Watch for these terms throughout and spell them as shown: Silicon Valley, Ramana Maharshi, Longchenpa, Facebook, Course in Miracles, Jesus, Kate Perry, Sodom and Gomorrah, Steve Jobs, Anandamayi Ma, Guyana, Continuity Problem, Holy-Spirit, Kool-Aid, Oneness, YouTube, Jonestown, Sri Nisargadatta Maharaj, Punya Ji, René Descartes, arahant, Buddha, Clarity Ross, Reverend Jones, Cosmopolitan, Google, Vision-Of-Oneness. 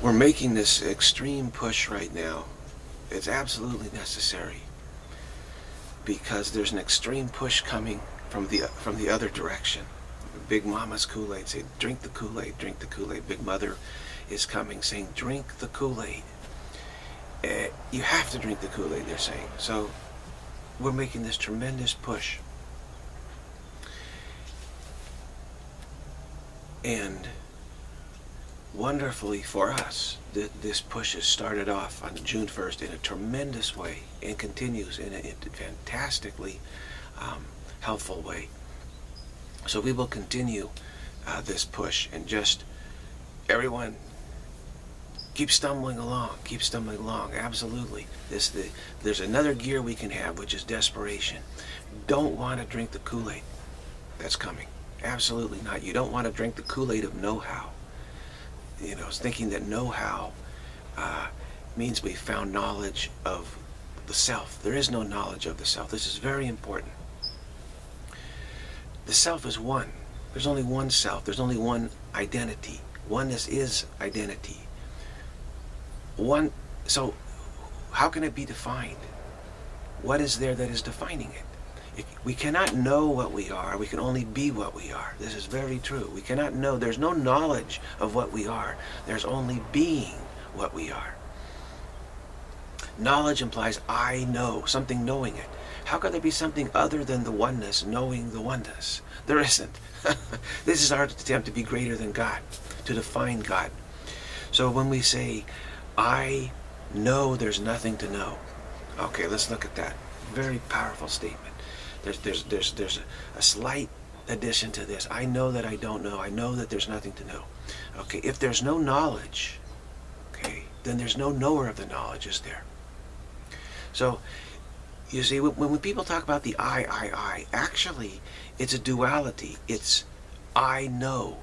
We're making this extreme push right now. It's absolutely necessary because there's an extreme push coming from the other direction. Big Mama's Kool-Aid saying, drink the Kool-Aid, drink the Kool-Aid. Big Mother is coming saying, drink the Kool-Aid. You have to drink the Kool-Aid, they're saying. So we're making this tremendous push. And wonderfully for us, this push has started off on June 1st in a tremendous way and continues in a fantastically helpful way. So we will continue this push, and just everyone keep stumbling along, keep stumbling along. Absolutely. There's another gear we can have, which is desperation. Don't want to drink the Kool-Aid. That's coming. Absolutely not. You don't want to drink the Kool-Aid of know-how. You know, thinking that know-how means we found knowledge of the self. There is no knowledge of the self. This is very important. The self is one. There's only one self. There's only one identity. Oneness is identity. One. So how can it be defined? What is there that is defining it? We cannot know what we are. We can only be what we are. This is very true. We cannot know. There's no knowledge of what we are. There's only being what we are. Knowledge implies I know, something knowing it. How could there be something other than the oneness knowing the oneness? There isn't. This is our attempt to be greater than God, to define God. So when we say, I know there's nothing to know. Okay, let's look at that. Very powerful statement. There's a slight addition to this. I know that I don't know. I know that there's nothing to know. Okay, if there's no knowledge, okay, then there's no knower of the knowledge, is there? So, you see, when people talk about the I, actually, it's a duality. It's I know.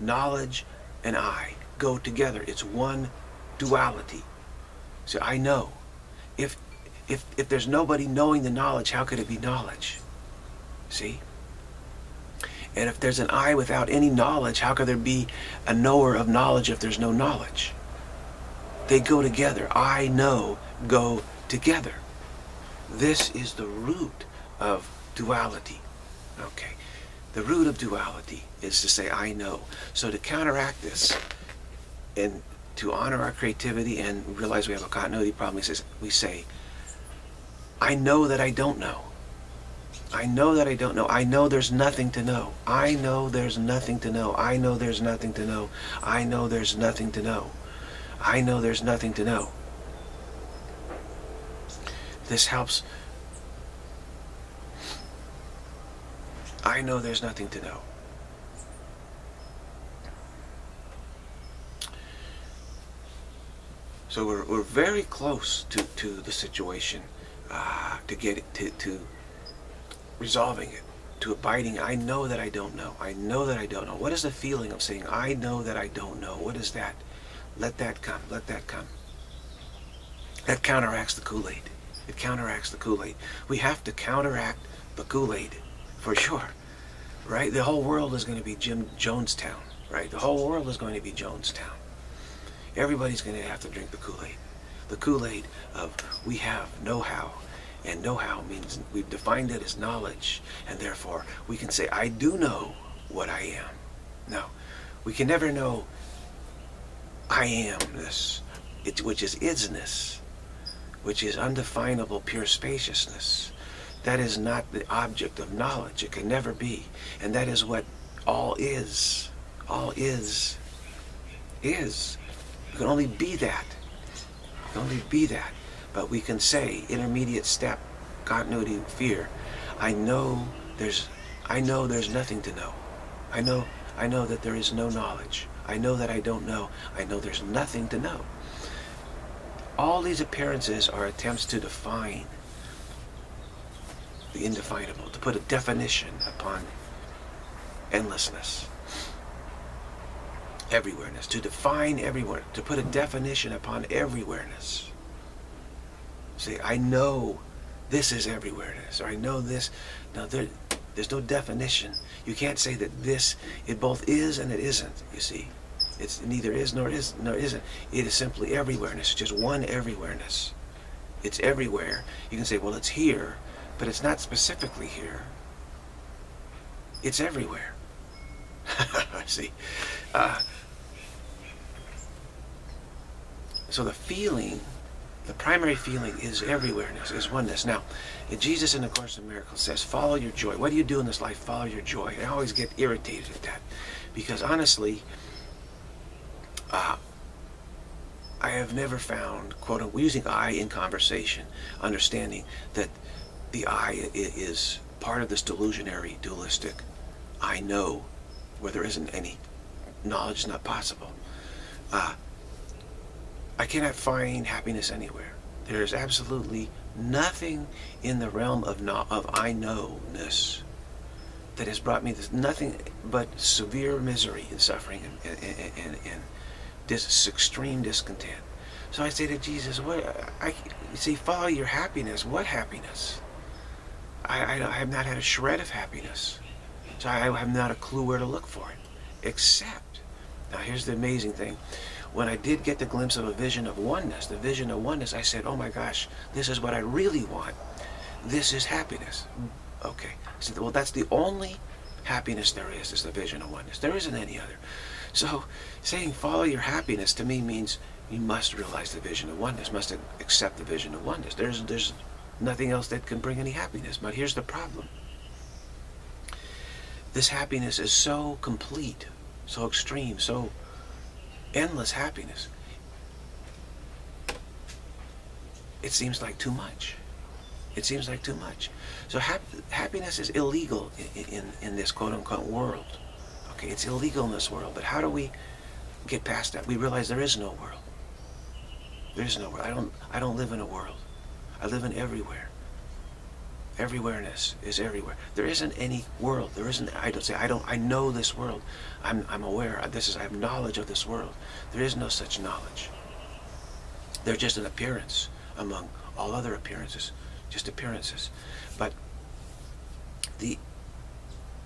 Knowledge and I go together. It's one duality. So I know. If there's nobody knowing the knowledge, how could it be knowledge? See? And if there's an I without any knowledge, how could there be a knower of knowledge if there's no knowledge? They go together. I know go together. This is the root of duality. Okay, the root of duality is to say I know. So to counteract this and to honor our creativity and realize we have a continuity problem, we say, I know that I don't know. I know that I don't know. I know there's nothing to know. I know there's nothing to know. I know there's nothing to know. I know there's nothing to know. I know there's nothing to know. This helps. I know there's nothing to know. So we're very close to the situation, to get it, to resolving it, to abiding. I know that I don't know. I know that I don't know. What is the feeling of saying, I know that I don't know? What is that? Let that come. Let that come. That counteracts the Kool-Aid. It counteracts the Kool-Aid. We have to counteract the Kool-Aid, for sure, right? The whole world is going to be Jonestown, right? The whole world is going to be Jonestown. Everybody's going to have to drink the Kool-Aid of we have know-how, and know-how means we've defined it as knowledge, and therefore we can say, I do know what I am. No, we can never know I am-ness, which is is-ness, which is undefinable pure spaciousness. That is not the object of knowledge. It can never be. And that is what all is. All is. You can only be that. You can only be that. But we can say, intermediate step, continuity, fear, I know there's nothing to know. I know that there is no knowledge. I know that I don't know. I know there's nothing to know. All these appearances are attempts to define the indefinable, to put a definition upon endlessness, everywhereness, to define everywhere, to put a definition upon everywhereness. Say, I know this is everywhereness, or I know this. Now, there's no definition. You can't say that this, it both is and it isn't, you see. It's neither is nor is nor isn't. It is simply everywhereness. It's just one everywhereness. It's everywhere. You can say, well, it's here, but it's not specifically here. It's everywhere. See? So the feeling, the primary feeling is everywhereness, is oneness. Now, Jesus in the Course in Miracles says, follow your joy. What do you do in this life? Follow your joy. I always get irritated at that, because honestly, I have never found, quote, we're using I in conversation, understanding that the I is part of this delusionary, dualistic, I know, where there isn't any. Knowledge is not possible. I cannot find happiness anywhere. There is absolutely nothing in the realm of I know-ness that has brought me this, nothing but severe misery and suffering and this extreme discontent. So I say to Jesus, you see, follow your happiness. What happiness? I have not had a shred of happiness. So I have not a clue where to look for it. Except, now here's the amazing thing. When I did get the glimpse of a vision of oneness, the vision of oneness, I said, oh my gosh, this is what I really want. This is happiness. Okay. I said, well, that's the only happiness there is the vision of oneness. There isn't any other. So saying follow your happiness to me means you must realize the vision of oneness, must accept the vision of oneness. There's nothing else that can bring any happiness. But here's the problem. This happiness is so complete, so extreme, so endless happiness. It seems like too much. It seems like too much. So happiness is illegal in this quote-unquote world. Okay, it's illegal in this world, but how do we get past that? We realize there is no world. There is no world. I don't live in a world. I live in everywhere. Everywhereness is everywhere. There isn't any world. There isn't. I don't say. I know this world. I'm aware. I have knowledge of this world. There is no such knowledge. They're just an appearance among all other appearances, just appearances. But in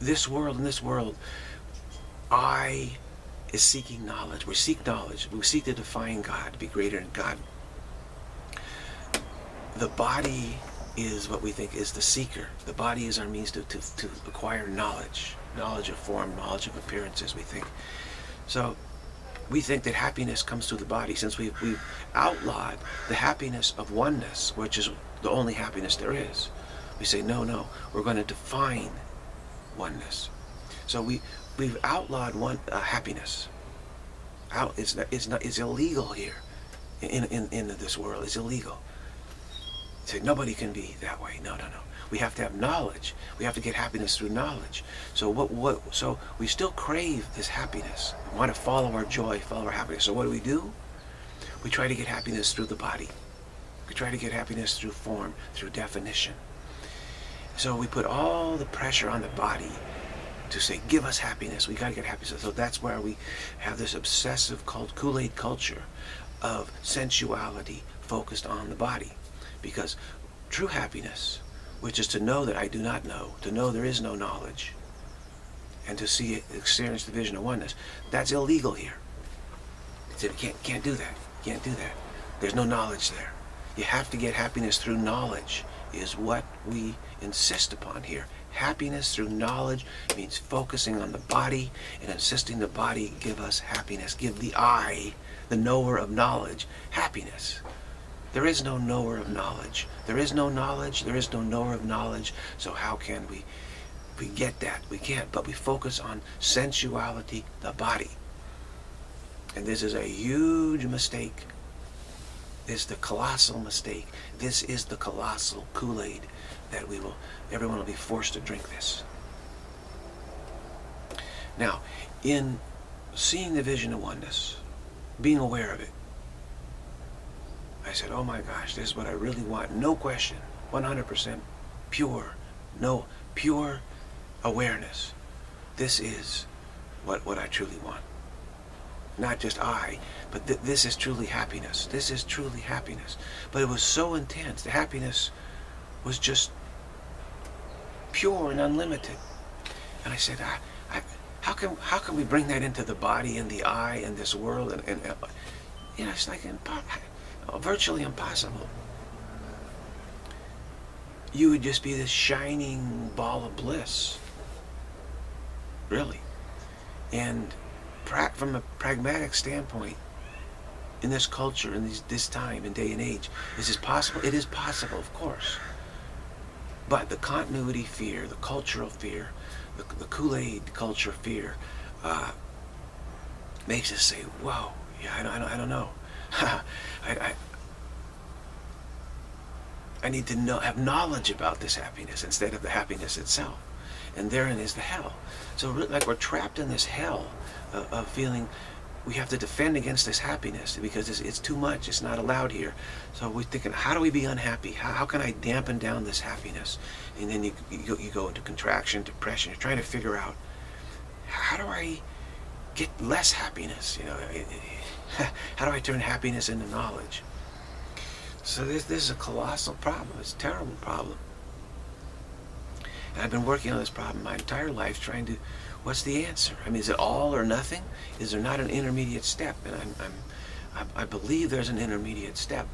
this world, I is seeking knowledge. We seek knowledge. We seek to define God, to be greater than God. The body is what we think is the seeker. The body is our means to acquire knowledge. Knowledge of form, knowledge of appearances, we think. So we think that happiness comes through the body, since we've outlawed the happiness of oneness, which is the only happiness there is. We say, no, we're going to define oneness. So we've outlawed happiness. It's illegal here in this world. It's illegal. Say, nobody can be that way. No. We have to have knowledge. We have to get happiness through knowledge. So so we still crave this happiness. We want to follow our joy, follow our happiness. So what do? We try to get happiness through the body. We try to get happiness through form, through definition. So we put all the pressure on the body to say, give us happiness. We got to get happiness. So that's where we have this obsessive Kool-Aid culture of sensuality focused on the body. Because true happiness, which is to know that I do not know, to know there is no knowledge, and to see it, experience the vision of oneness, that's illegal here. You can't do that. Can't do that. There's no knowledge there. You have to get happiness through knowledge is what we insist upon here. Happiness through knowledge means focusing on the body and insisting the body give us happiness, give the I, the knower of knowledge, happiness. There is no knower of knowledge. There is no knowledge. There is no knower of knowledge. So how can we get that? We can't, but we focus on sensuality, the body. And this is a huge mistake. This is the colossal mistake. This is the colossal Kool-Aid that everyone will be forced to drink this. Now, in seeing the vision of oneness, being aware of it, I said, oh my gosh, this is what I really want. No question, 100% pure, no pure awareness. This is what I truly want. Not just I, but this is truly happiness. This is truly happiness. But it was so intense. The happiness was just pure and unlimited. And I said, I How can we bring that into the body and the eye and this world? And you know, it's like virtually impossible. You would just be this shining ball of bliss, really. And from a pragmatic standpoint, in this culture, in this time and day and age, is this possible? It is possible, of course. But the continuity fear, the cultural fear, the Kool-Aid culture fear, makes us say, "Whoa, yeah, I don't know. I need to know, have knowledge about this happiness instead of the happiness itself." And therein is the hell. So like we're trapped in this hell of feeling we have to defend against this happiness because it's too much, it's not allowed here. So we're thinking, how do we be unhappy? How can I dampen down this happiness? And then you go into contraction, depression. You're trying to figure out, how do I get less happiness? You know, how do I turn happiness into knowledge? So this is a colossal problem. It's a terrible problem. And I've been working on this problem my entire life, trying to, what's the answer? I mean, is it all or nothing? Is there not an intermediate step? And I believe there's an intermediate step.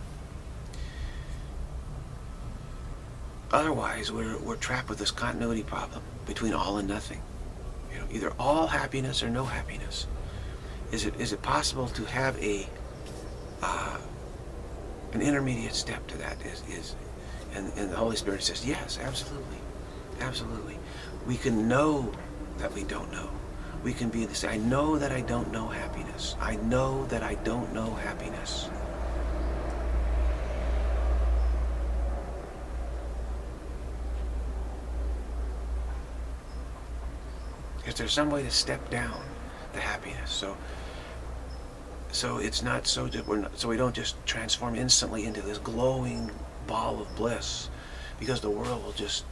Otherwise, we're trapped with this continuity problem between all and nothing. You know, either all happiness or no happiness. Is it possible to have a an intermediate step to that? And the Holy Spirit says, yes, absolutely, absolutely. We can know that we don't know. We can be this, I know that I don't know happiness. I know that I don't know happiness. Is there some way to step down the happiness? So it's not so that we don't just transform instantly into this glowing ball of bliss, because the world will just,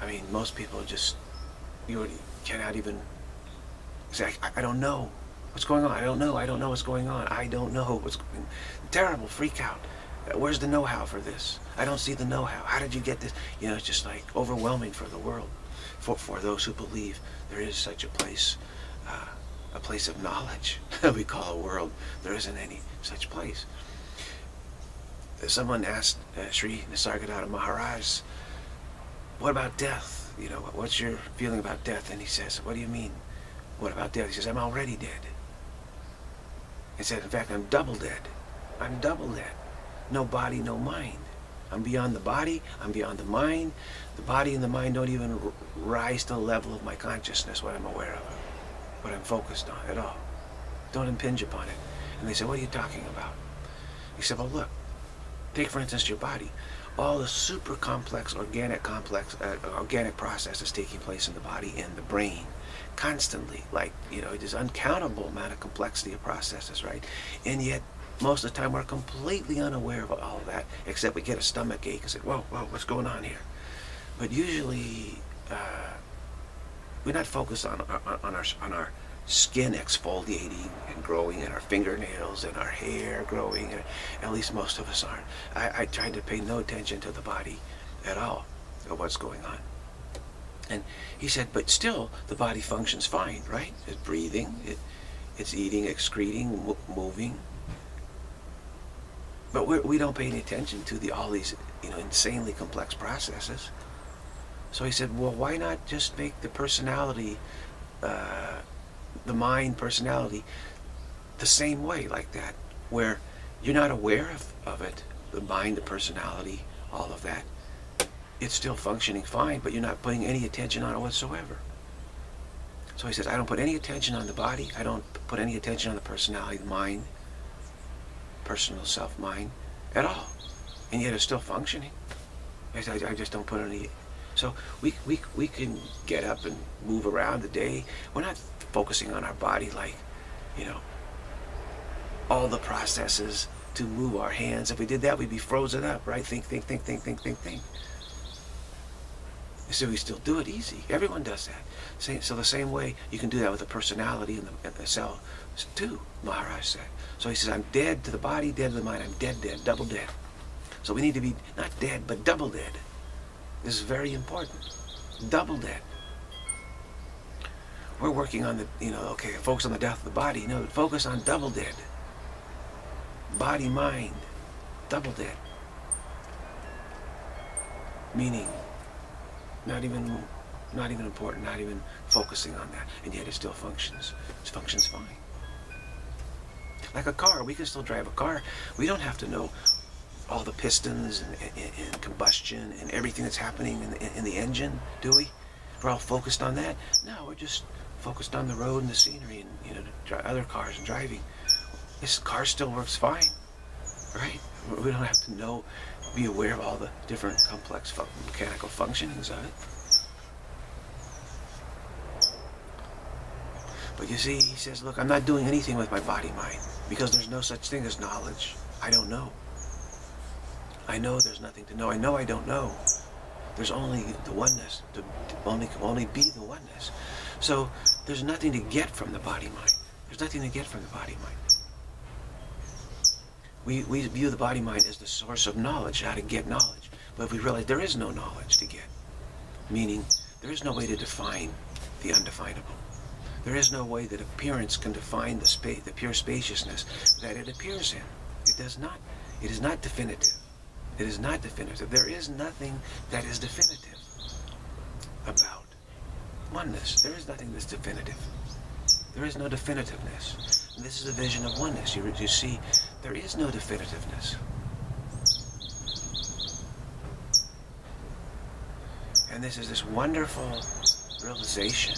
I mean, most people just, you cannot even say, I don't know what's going on. I don't know what's going on. I don't know what's going on. Terrible freak out. Where's the know-how for this? I don't see the know-how. How did you get this? You know, it's just like overwhelming for the world, for those who believe there is such a place of knowledge we call a world. There isn't any such place. Someone asked Sri Nisargadatta Maharaj, what about death? You know, what's your feeling about death? And he says, what do you mean? What about death? He says, I'm already dead. He said, in fact, I'm double dead. I'm double dead. No body, no mind. I'm beyond the body. I'm beyond the mind. The body and the mind don't even rise to the level of my consciousness, what I'm aware of, what I'm focused on at all. Don't impinge upon it. And they said, what are you talking about? He said, well, look, take, for instance, your body. All the super complex organic processes taking place in the body and the brain constantly, like, you know, it is uncountable amount of complexity of processes, right? And yet most of the time we're completely unaware of all of that, except we get a stomach ache and say, whoa, what's going on here? But usually we're not focused on our skin exfoliating and growing, and our fingernails and our hair growing, and at least most of us aren't. I tried to pay no attention to the body at all of what's going on. And he said, but still the body functions fine, right? It's breathing, it's eating, excreting, moving. But we don't pay any attention to all these, you know, insanely complex processes. So he said, well, why not just make the personality, the mind personality, the same way, like that, where you're not aware of it, the mind, the personality, all of that. It's still functioning fine, but you're not putting any attention on it whatsoever. So he says, I don't put any attention on the body, I don't put any attention on the personality, the mind, personal self mind, at all. And yet it's still functioning. I just don't put any. So we can get up and move around the day. We're not focusing on our body, like, you know, all the processes to move our hands. If we did that, we'd be frozen up, right? Think. So we still do it easy. Everyone does that. So the same way you can do that with the personality and the self too, Maharaj said. So he says, I'm dead to the body, dead to the mind. I'm dead, double dead. So we need to be not dead, but double dead. This is very important. Double dead. we're working on the, okay, focus on the death of the body. No, focus on double dead. Body, mind, double dead. Meaning, not even important, not even focusing on that, and yet it still functions. It functions fine. Like a car, we can still drive a car. We don't have to know all the pistons and combustion and everything that's happening in the engine, do we? We're all focused on that. No, we're just focused on the road and the scenery and other cars and driving. This car still works fine, right? We don't have to know, be aware of all the different complex mechanical functionings of it. But you see, he says, look, I'm not doing anything with my body mind because there's no such thing as knowledge. I don't know. I know there's nothing to know. I know I don't know. There's only the oneness, only be the oneness. So there's nothing to get from the body mind. There's nothing to get from the body mind. We view the body mind as the source of knowledge, how to get knowledge. But if we realize there is no knowledge to get, meaning there is no way to define the undefinable. There is no way that appearance can define the pure spaciousness that it appears in. It does not. It is not definitive. It is not definitive. There is nothing that is definitive about oneness. There is nothing that's definitive. There is no definitiveness. And this is the vision of oneness. You see, there is no definitiveness. And this is this wonderful realization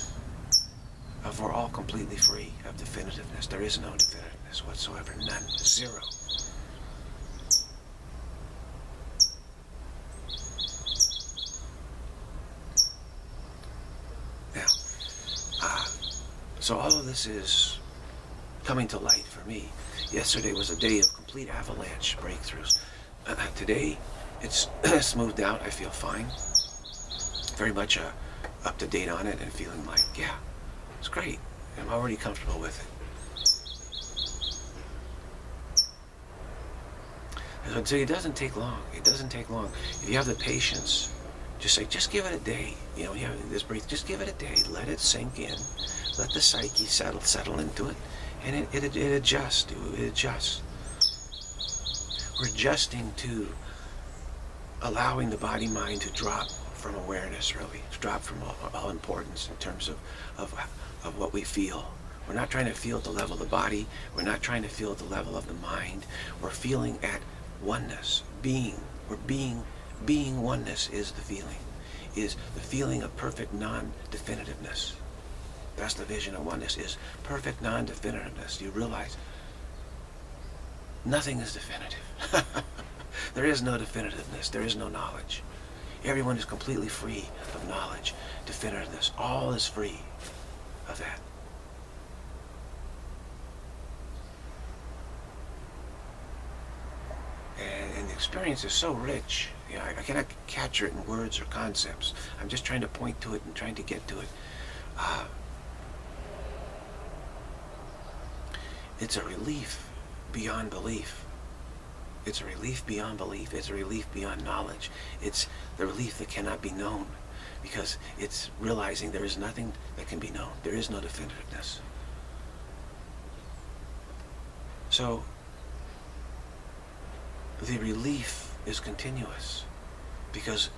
of we're all completely free of definitiveness. There is no definitiveness whatsoever. None. Zero. So all of this is coming to light for me. Yesterday was a day of complete avalanche breakthroughs. Today, it's smoothed out. I feel fine. Very much up to date on it and feeling like, yeah, it's great. I'm already comfortable with it. And so it doesn't take long. It doesn't take long. If you have the patience, just say, just give it a day. You have this breath. Just give it a day. Let it sink in. Let the psyche settle into it, and it adjusts. It adjusts. We're adjusting to allowing the body-mind to drop from awareness, really, to drop from all importance in terms of what we feel. We're not trying to feel at the level of the body. We're not trying to feel at the level of the mind. We're feeling at oneness, being. We're being oneness is the feeling of perfect non-definitiveness. That's the vision of oneness, is perfect non-definitiveness. You realize nothing is definitive. There is no definitiveness. There is no knowledge. Everyone is completely free of knowledge, definitiveness. All is free of that. And the experience is so rich. I cannot capture it in words or concepts. I'm just trying to point to it and trying to get to it. It's a relief beyond belief. It's a relief beyond belief. It's a relief beyond knowledge. It's the relief that cannot be known, because it's realizing there is nothing that can be known. There is no definitiveness. So the relief is continuous, because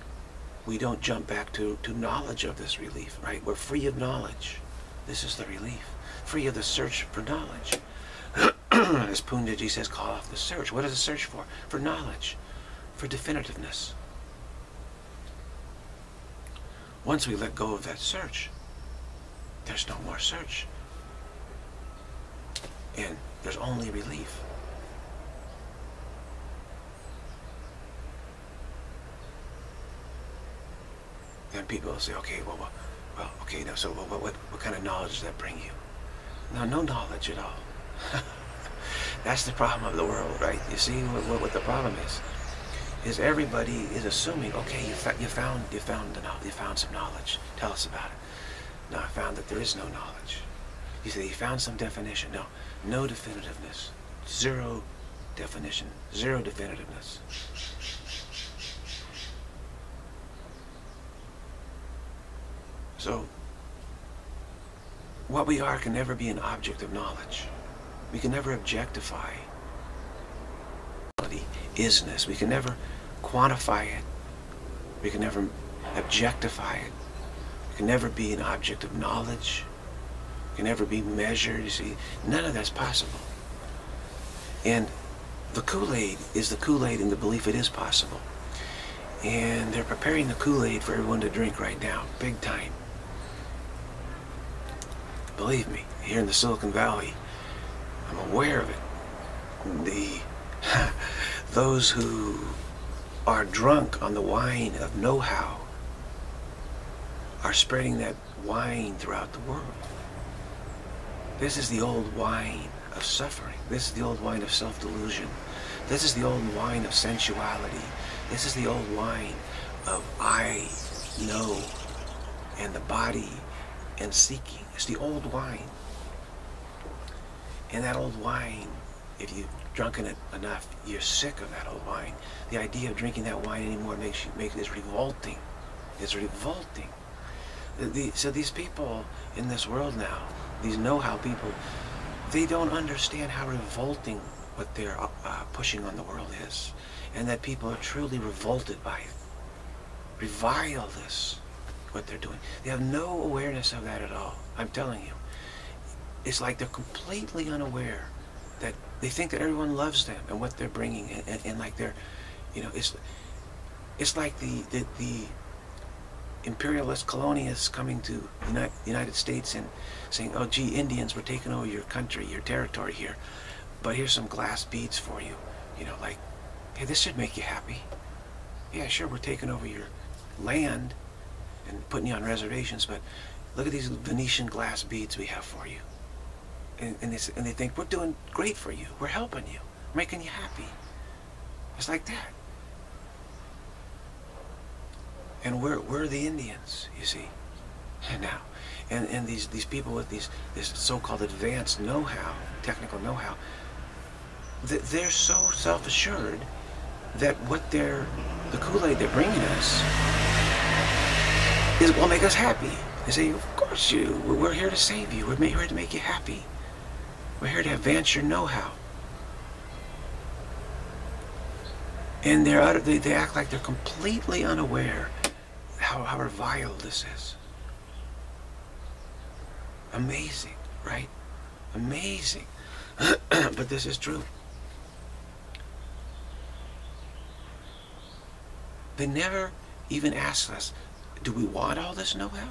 we don't jump back to knowledge of this relief, right? We're free of knowledge. This is the relief. Free of the search for knowledge. As Punya Ji says, call off the search. What is the search for? For knowledge, for definitiveness. Once we let go of that search, there's no more search. And there's only relief. Then people will say, okay, well okay, now, so what kind of knowledge does that bring you? No, no knowledge at all. That's the problem of the world, right? You see what the problem is everybody is assuming, okay, you found some knowledge. Tell us about it. No, I found that there is no knowledge. You say you found some definition. No, no definitiveness. Zero definition. Zero definitiveness. So What we are can never be an object of knowledge. We can never objectify isness. We can never quantify it. We can never objectify it. We can never be an object of knowledge. We can never be measured. You see, none of that's possible. And the Kool-Aid is the Kool-Aid in the belief it is possible. And they're preparing the Kool-Aid for everyone to drink right now, big time. Believe me, here in the Silicon Valley, I'm aware of it. Those who are drunk on the wine of know-how are spreading that wine throughout the world. This is the old wine of suffering. This is the old wine of self-delusion. This is the old wine of sensuality. This is the old wine of I know and the body and seeking. It's the old wine. And that old wine, if you've drunken it enough, you're sick of that old wine. The idea of drinking that wine anymore is revolting. It's revolting. So these people in this world now, these know-how people, they don't understand how revolting what they're pushing on the world is, and that people are truly revolted by it. Revile this, what they're doing. They have no awareness of that at all, I'm telling you. It's like they're completely unaware that they think that everyone loves them and what they're bringing, and like they're, you know, it's like the imperialist colonialists coming to the United States and saying, oh gee, Indians, we're taking over your country, your territory here. But here's some glass beads for you, you know, like, hey, this should make you happy. Yeah, sure, we're taking over your land and putting you on reservations, but look at these Venetian glass beads we have for you. And they think, we're doing great for you, we're helping you, making you happy. It's like that. And we're the Indians, you see, now. And these people with this so-called advanced know-how, technical know-how, they're so self-assured that what the Kool-Aid they're bringing us is will make us happy. They say, of course we're here to save you, we're here to make you happy. We're here to advance your know-how. And they act like they're completely unaware how vile this is. Amazing, right? Amazing. But this is true. They never even asked us, do we want all this know-how?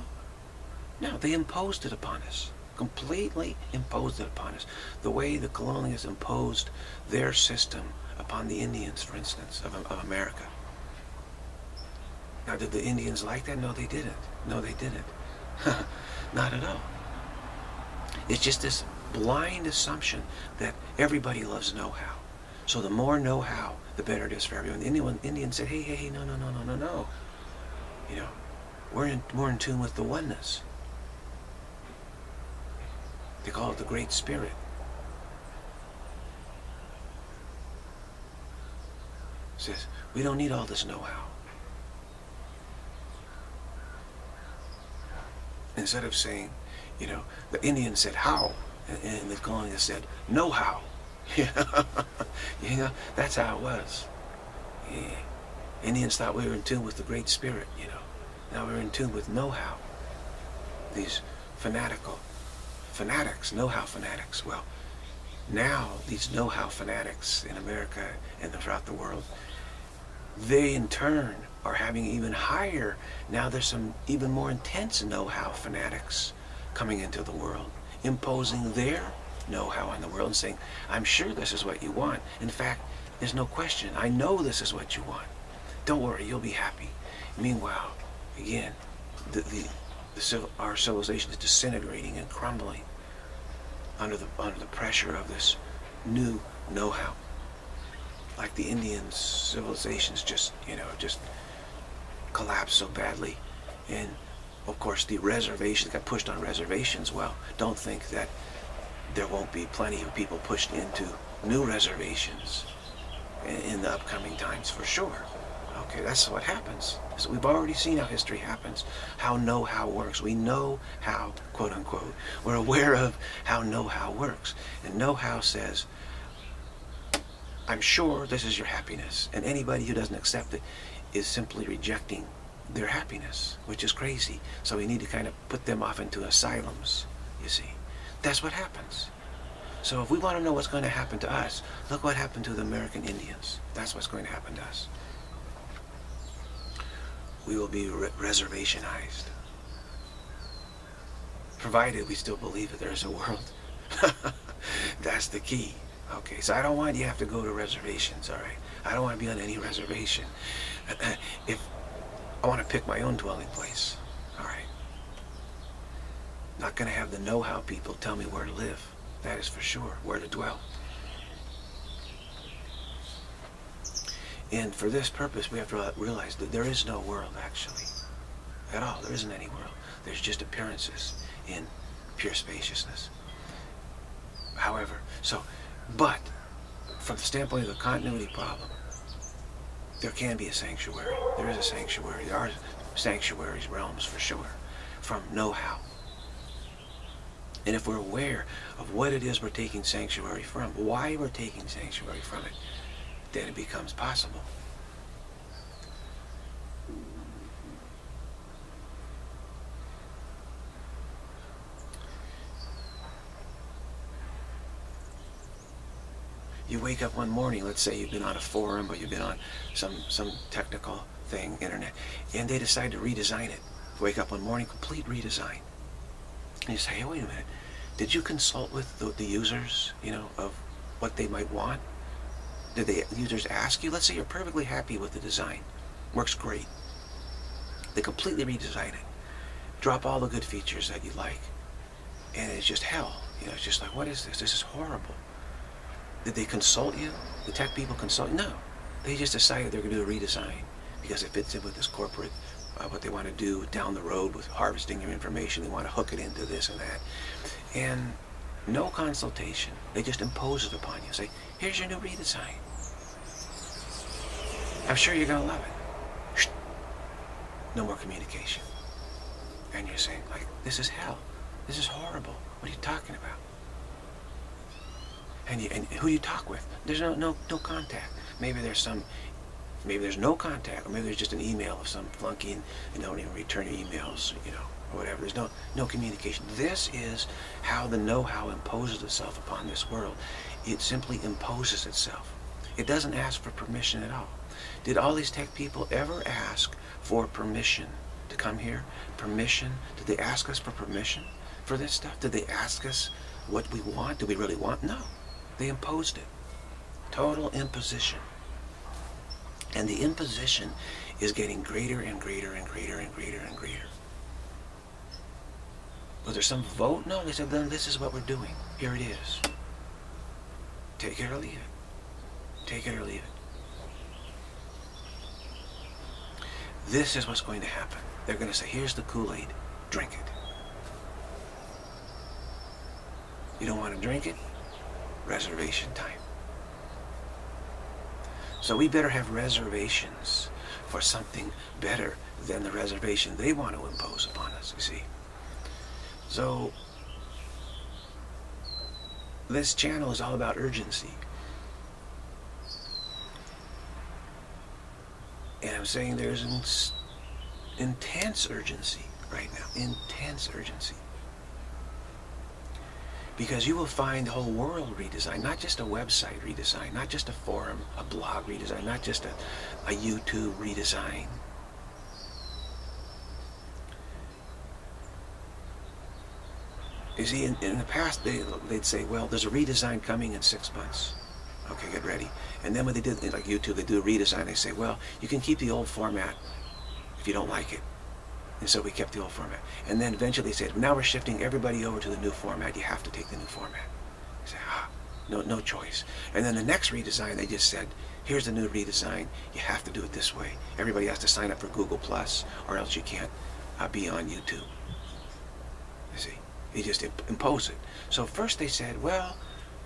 No, they imposed it upon us. Completely imposed it upon us. The way the colonialists imposed their system upon the Indians, for instance, of America. Now, did the Indians like that? No, they didn't. No, they didn't. Not at all. It's just this blind assumption that everybody loves know-how. So the more know-how, the better it is for everyone. The Indian said, hey, no. You know, we're in tune with the oneness. They call it the Great Spirit. It says, we don't need all this know-how. Instead of saying, you know, the Indians said how, and the colonists said no how. You know, that's how it was. Yeah. Indians thought we were in tune with the Great Spirit, you know. Now we're in tune with no how. These fanatics, no how fanatics. Well, now these no how fanatics in America and throughout the world, they in turn are having even higher. Now there's some even more intense no how fanatics coming into the world, imposing their know-how on the world and saying, I'm sure this is what you want. In fact, there's no question. I know this is what you want. Don't worry, you'll be happy. Meanwhile, again, our civilization is disintegrating and crumbling under the pressure of this new know-how. Like the Indian civilizations just collapsed so badly. And of course, the reservations got pushed on reservations. Well, don't think that there won't be plenty of people pushed into new reservations in the upcoming times, for sure. Okay, that's what happens. So we've already seen how history happens, how know-how works. We know how, quote unquote, we're aware of how know-how works. And know-how says, I'm sure this is your happiness. And anybody who doesn't accept it is simply rejecting their happiness, which is crazy. So we need to kind of put them off into asylums, you see. That's what happens. So if we want to know what's going to happen to us, look what happened to the American Indians. That's what's going to happen to us. We will be reservationized, provided we still believe that there's a world. That's the key. Okay, so I don't want you to have to go to reservations, all right? I don't want to be on any reservation. If I want to pick my own dwelling place, all right? Not going to have the know-how people tell me where to live. That is for sure, where to dwell. And for this purpose, we have to realize that there is no world, actually, at all. There isn't any world. There's just appearances in pure spaciousness. However, so, but from the standpoint of the continuity problem, there can be a sanctuary. There is a sanctuary. There are sanctuaries, realms, for sure, from know-how. And if we're aware of what it is we're taking sanctuary from, why we're taking sanctuary from it, then it becomes possible. You wake up one morning, let's say you've been on a forum or you've been on some technical thing, internet, and they decide to redesign it. Wake up one morning, complete redesign. And you say, hey, wait a minute, did you consult with the users, you know, of what they might want? Did the users ask you? Let's say you're perfectly happy with the design. Works great. They completely redesign it. Drop all the good features that you like. And it's just hell. You know, it's just like, what is this? This is horrible. Did they consult you? The tech people consult you? No. They just decided they're going to do a redesign because it fits in with this corporate, what they want to do down the road with harvesting your information. They want to hook it into this and that. And no consultation. They just impose it upon you. Say, here's your new redesign. I'm sure you're going to love it. No more communication. And you're saying, like, this is hell. This is horrible. What are you talking about? And who do you talk with? There's no contact. Maybe there's some, maybe there's no contact, or maybe there's just an email of some flunky and you don't even return your emails, you know, or whatever. There's no communication. This is how the know-how imposes itself upon this world. It simply imposes itself. It doesn't ask for permission at all. Did all these tech people ever ask for permission to come here? Permission? Did they ask us for permission for this stuff? Did they ask us what we want? Do we really want? No. They imposed it. Total imposition. And the imposition is getting greater and greater and greater and greater and greater. Was there some vote? No, they said, then this is what we're doing. Here it is. Take it or leave it. Take it or leave it. This is what's going to happen. They're going to say, here's the Kool-Aid. Drink it. You don't want to drink it? Reservation time. So we better have reservations for something better than the reservation they want to impose upon us, you see. So this channel is all about urgency. And I'm saying there's intense urgency right now, intense urgency. Because you will find the whole world redesigned, not just a website redesign, not just a forum, a blog redesign, not just a YouTube redesign. You see, in the past, they'd say, well, there's a redesign coming in 6 months. Okay, get ready. And then when they did, like YouTube, they do a redesign, they say, well, you can keep the old format if you don't like it. And so we kept the old format. And then eventually they said, now we're shifting everybody over to the new format. You have to take the new format. I said, ah, no choice. And then the next redesign, they just said, here's the new redesign. You have to do it this way. Everybody has to sign up for Google+, or else you can't be on YouTube. You see, they just impose it. So first they said, well,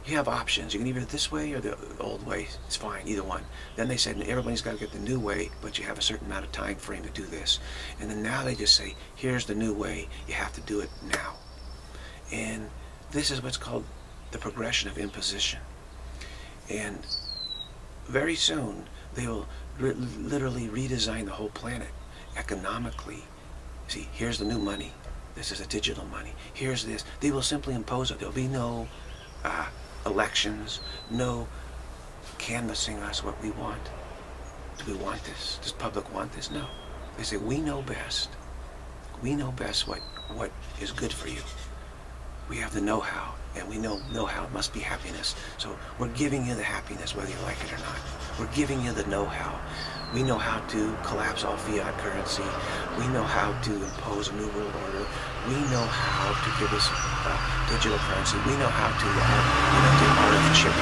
you have options. You can either this way or the old way. It's fine, either one. Then they said, everybody's got to get the new way, but you have a certain amount of time frame to do this. And then now they just say, here's the new way. You have to do it now. And this is what's called the progression of imposition. And very soon, they will literally redesign the whole planet economically. See, here's the new money. This is a digital money. Here's this. They will simply impose it. There'll be no elections, no canvassing us what we want. Do we want this? Does the public want this? No. They say, we know best. We know best what is good for you. We have the know-how, and we know-how must be happiness. So we're giving you the happiness, whether you like it or not. We're giving you the know-how. We know how to collapse all fiat currency. We know how to impose a new world order. We know how to give us digital currency. We know how to chip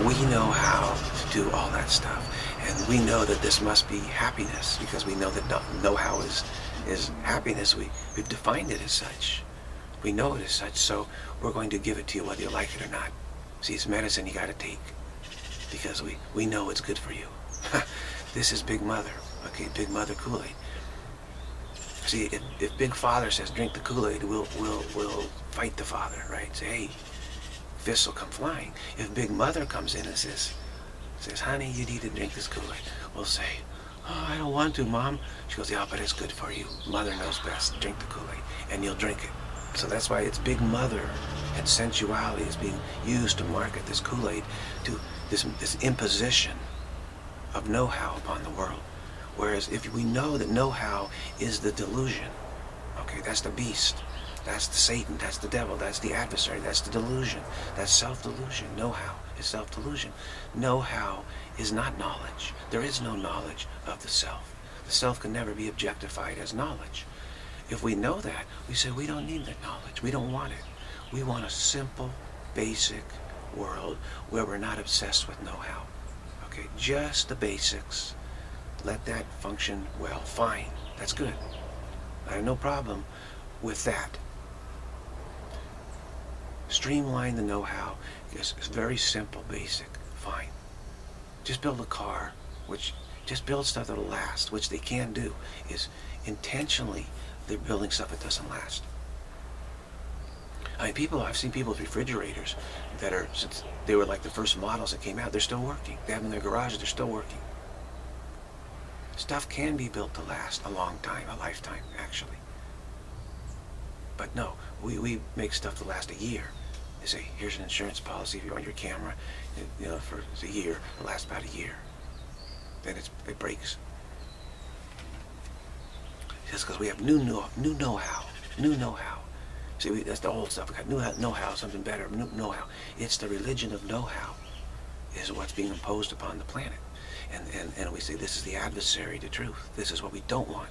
you. We know how to do all that stuff. And we know that this must be happiness, because we know that know-how is happiness. We've defined it as such. We know it as such, so we're going to give it to you whether you like it or not. See, it's medicine you got to take, because we know it's good for you. This is Big Mother. Okay, Big Mother Kool-Aid. See, if Big Father says drink the Kool-Aid, we'll fight the Father, right? Say, hey, fists will come flying. If Big Mother comes in and says, honey, you need to drink this Kool-Aid, we'll say, oh, I don't want to, Mom. She goes, yeah, but it's good for you. Mother knows best. Drink the Kool-Aid, and you'll drink it. So that's why it's Big Mother, and sensuality is being used to market this Kool-Aid, to this imposition of know-how upon the world. Whereas if we know that know-how is the delusion, okay, that's the beast, that's the Satan, that's the devil, that's the adversary, that's the delusion, that's self-delusion. Know-how is self-delusion. Know-how is not knowledge. There is no knowledge of the self. The self can never be objectified as knowledge. If we know that, we say we don't need that knowledge. We don't want it. We want a simple, basic world where we're not obsessed with know-how. Okay, just the basics. Let that function well. Fine. That's good. I have no problem with that. Streamline the know-how. It's very simple, basic. Fine. Just build a car, just build stuff that'll last, which they can do, is intentionally they're building stuff that doesn't last. I mean, I've seen people with refrigerators that are, since they were like the first models that came out, they're still working. They have them in their garages, they're still working. Stuff can be built to last a long time, a lifetime, actually. But no, we make stuff to last a year. They say, here's an insurance policy if you want your camera, you know, for a year, it lasts about a year. Then it breaks. Just because we have new know-how, new know-how. See, that's the old stuff. We got new know-how, something better, new know-how. It's the religion of know-how is what's being imposed upon the planet. And we say this is the adversary to truth. This is what we don't want.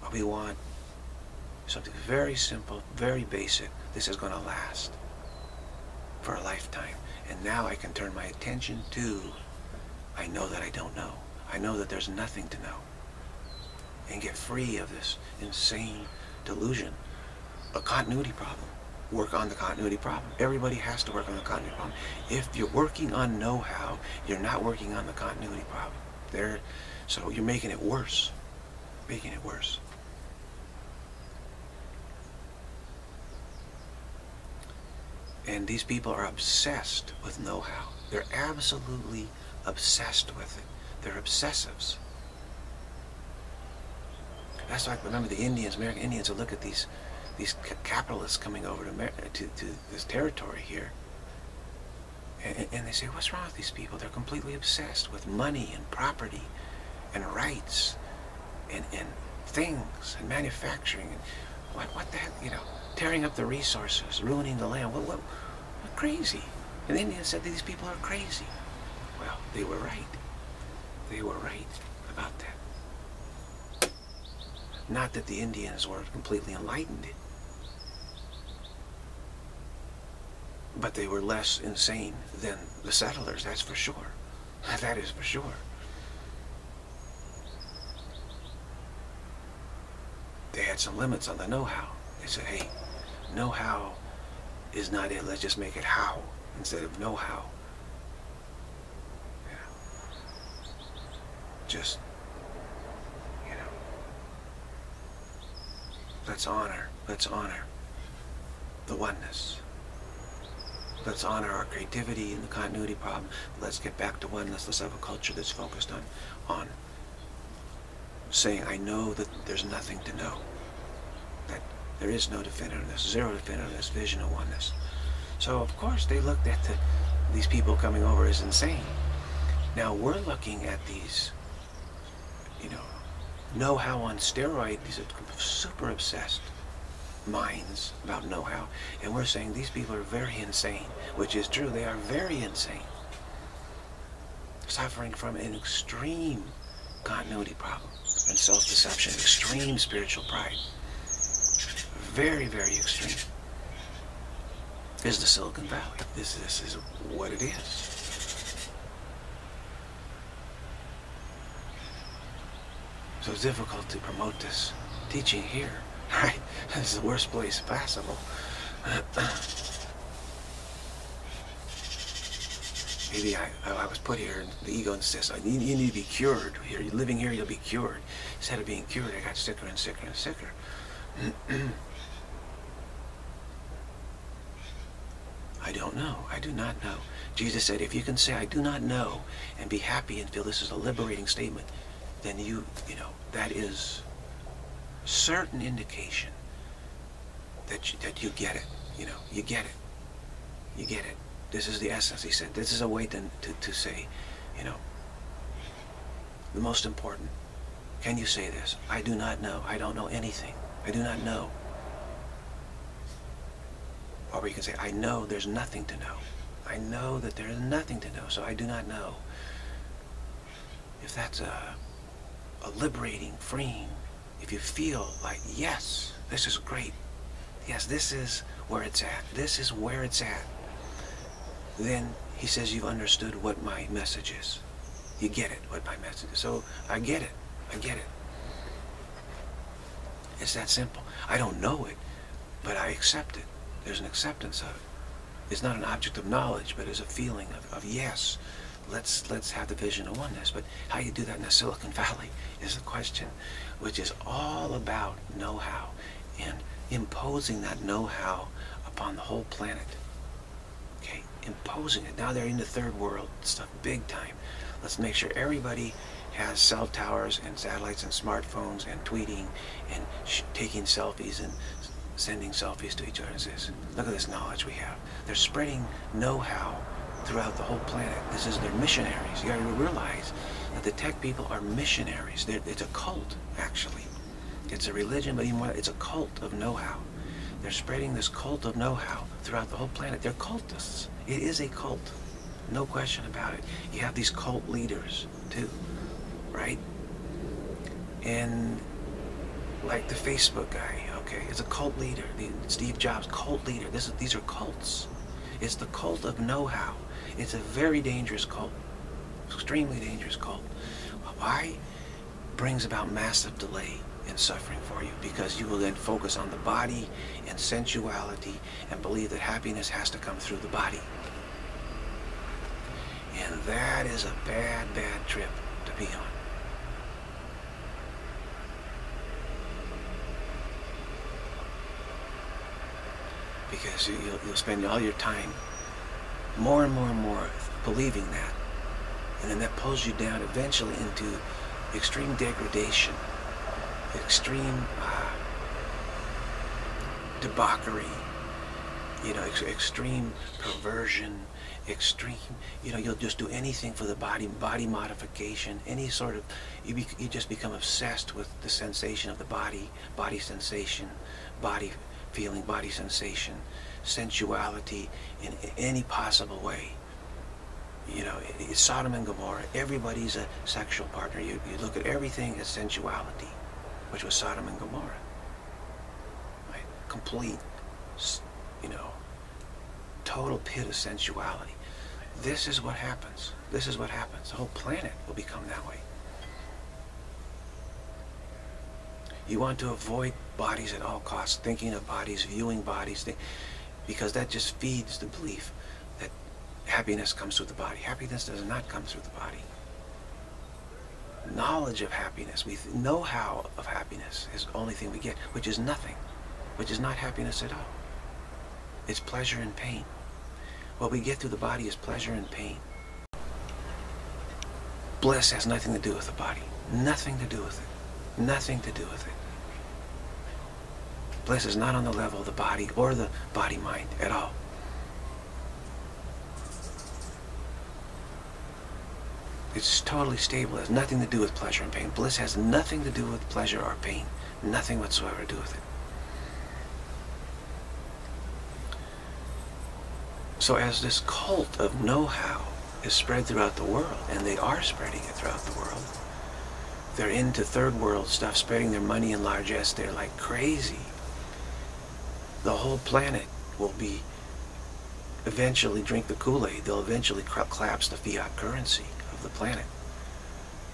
What we want, something very simple, very basic. This is going to last for a lifetime. And now I can turn my attention to, I know that I don't know. I know that there's nothing to know. And get free of this insane delusion. A continuity problem. Work on the continuity problem. Everybody has to work on the continuity problem. If you're working on know-how, you're not working on the continuity problem. So you're making it worse. Making it worse. And these people are obsessed with know-how. They're absolutely obsessed with it. They're obsessives. That's why I remember the Indians, American Indians, would look at these capitalists coming over to this territory here, and they say, what's wrong with these people? They're completely obsessed with money and property and rights and things and manufacturing and what the heck, you know, tearing up the resources, ruining the land. What crazy. And the Indians said that these people are crazy. Well, they were right. They were right about that. Not that the Indians were completely enlightened, but they were less insane than the settlers, that's for sure. That is for sure. They had some limits on the know-how. They said, hey, know-how is not it. Let's just make it how instead of know-how. Yeah. Just, you know, let's honor the oneness. Let's honor our creativity and the continuity problem. Let's get back to oneness. Let's have a culture that's focused on saying, I know that there's nothing to know. That there is no definitiveness, zero definitiveness, vision of oneness. So of course they looked at these people coming over as insane. Now we're looking at these, you know-how on steroid, these are super obsessed minds about know-how, and we're saying these people are very insane, which is true. They are very insane, suffering from an extreme continuity problem and self-deception, extreme spiritual pride, very, very extreme. This is the Silicon Valley. This is what it is. So it's difficult to promote this teaching here. Right? This is the worst place possible. Maybe I was put here and the ego insists, you need to be cured. You're living here, you'll be cured. Instead of being cured, I got sicker and sicker and sicker. I don't know. I do not know. Jesus said, if you can say, I do not know, and be happy and feel this is a liberating statement, then you know, that is certain indication that you get it, you know, you get it. This is the essence, he said. This is a way to say, you know, the most important. Can you say this? I do not know. I don't know anything. I do not know. Or you can say, I know there's nothing to know. I know that there is nothing to know, so I do not know. If that's a liberating, freeing, if you feel like, yes, this is great, yes, this is where it's at, this is where it's at, then he says you've understood what my message is. You get it, what my message is. So I get it. It's that simple. I don't know it, but I accept it. There's an acceptance of it. It's not an object of knowledge, but it's a feeling of yes. Let's have the vision of oneness. But how you do that in the Silicon Valley is the question, which is all about know-how and imposing that know-how upon the whole planet. Okay, imposing it. Now they're in the third world stuff big time. Let's make sure everybody has cell towers and satellites and smartphones and tweeting and taking selfies and sending selfies to each other. And says, look at this knowledge we have. They're spreading know-how throughout the whole planet. This is their missionaries. You got to realize that the tech people are missionaries. It's a cult, actually. It's a religion, but even more, it's a cult of know-how. They're spreading this cult of know-how throughout the whole planet. They're cultists. It is a cult, no question about it. You have these cult leaders too, right? And like the Facebook guy, okay, it's a cult leader. The Steve Jobs, cult leader. These are cults. It's the cult of know-how. It's a very dangerous cult, extremely dangerous cult. Why? Brings about massive delay and suffering for you, because you will then focus on the body and sensuality and believe that happiness has to come through the body. And that is a bad, bad trip to be on. Because you'll spend all your time more and more and more believing that. And then that pulls you down eventually into extreme degradation, extreme debauchery, you know, extreme perversion, extreme, you know, you'll just do anything for the body, body modification, any sort of, you just become obsessed with the sensation of the body, body sensation, body feeling, body sensation, sensuality in any possible way. You know, it's Sodom and Gomorrah. Everybody's a sexual partner. You look at everything as sensuality, which was Sodom and Gomorrah. Right? Complete, you know, total pit of sensuality. This is what happens. This is what happens. The whole planet will become that way. You want to avoid bodies at all costs, thinking of bodies, viewing bodies, because that just feeds the belief that happiness comes through the body. Happiness does not come through the body. Knowledge of happiness, we know-how of happiness is the only thing we get, which is nothing, which is not happiness at all. It's pleasure and pain. What we get through the body is pleasure and pain. Bliss has nothing to do with the body. Nothing to do with it. Nothing to do with it. Bliss is not on the level of the body or the body-mind at all. It's totally stable. It has nothing to do with pleasure and pain. Bliss has nothing to do with pleasure or pain. Nothing whatsoever to do with it. So as this cult of know-how is spread throughout the world, and they are spreading it throughout the world, they're into third world stuff, spreading their money and largesse there like crazy. The whole planet will be eventually drink the Kool-Aid. They'll eventually collapse the fiat currency of the planet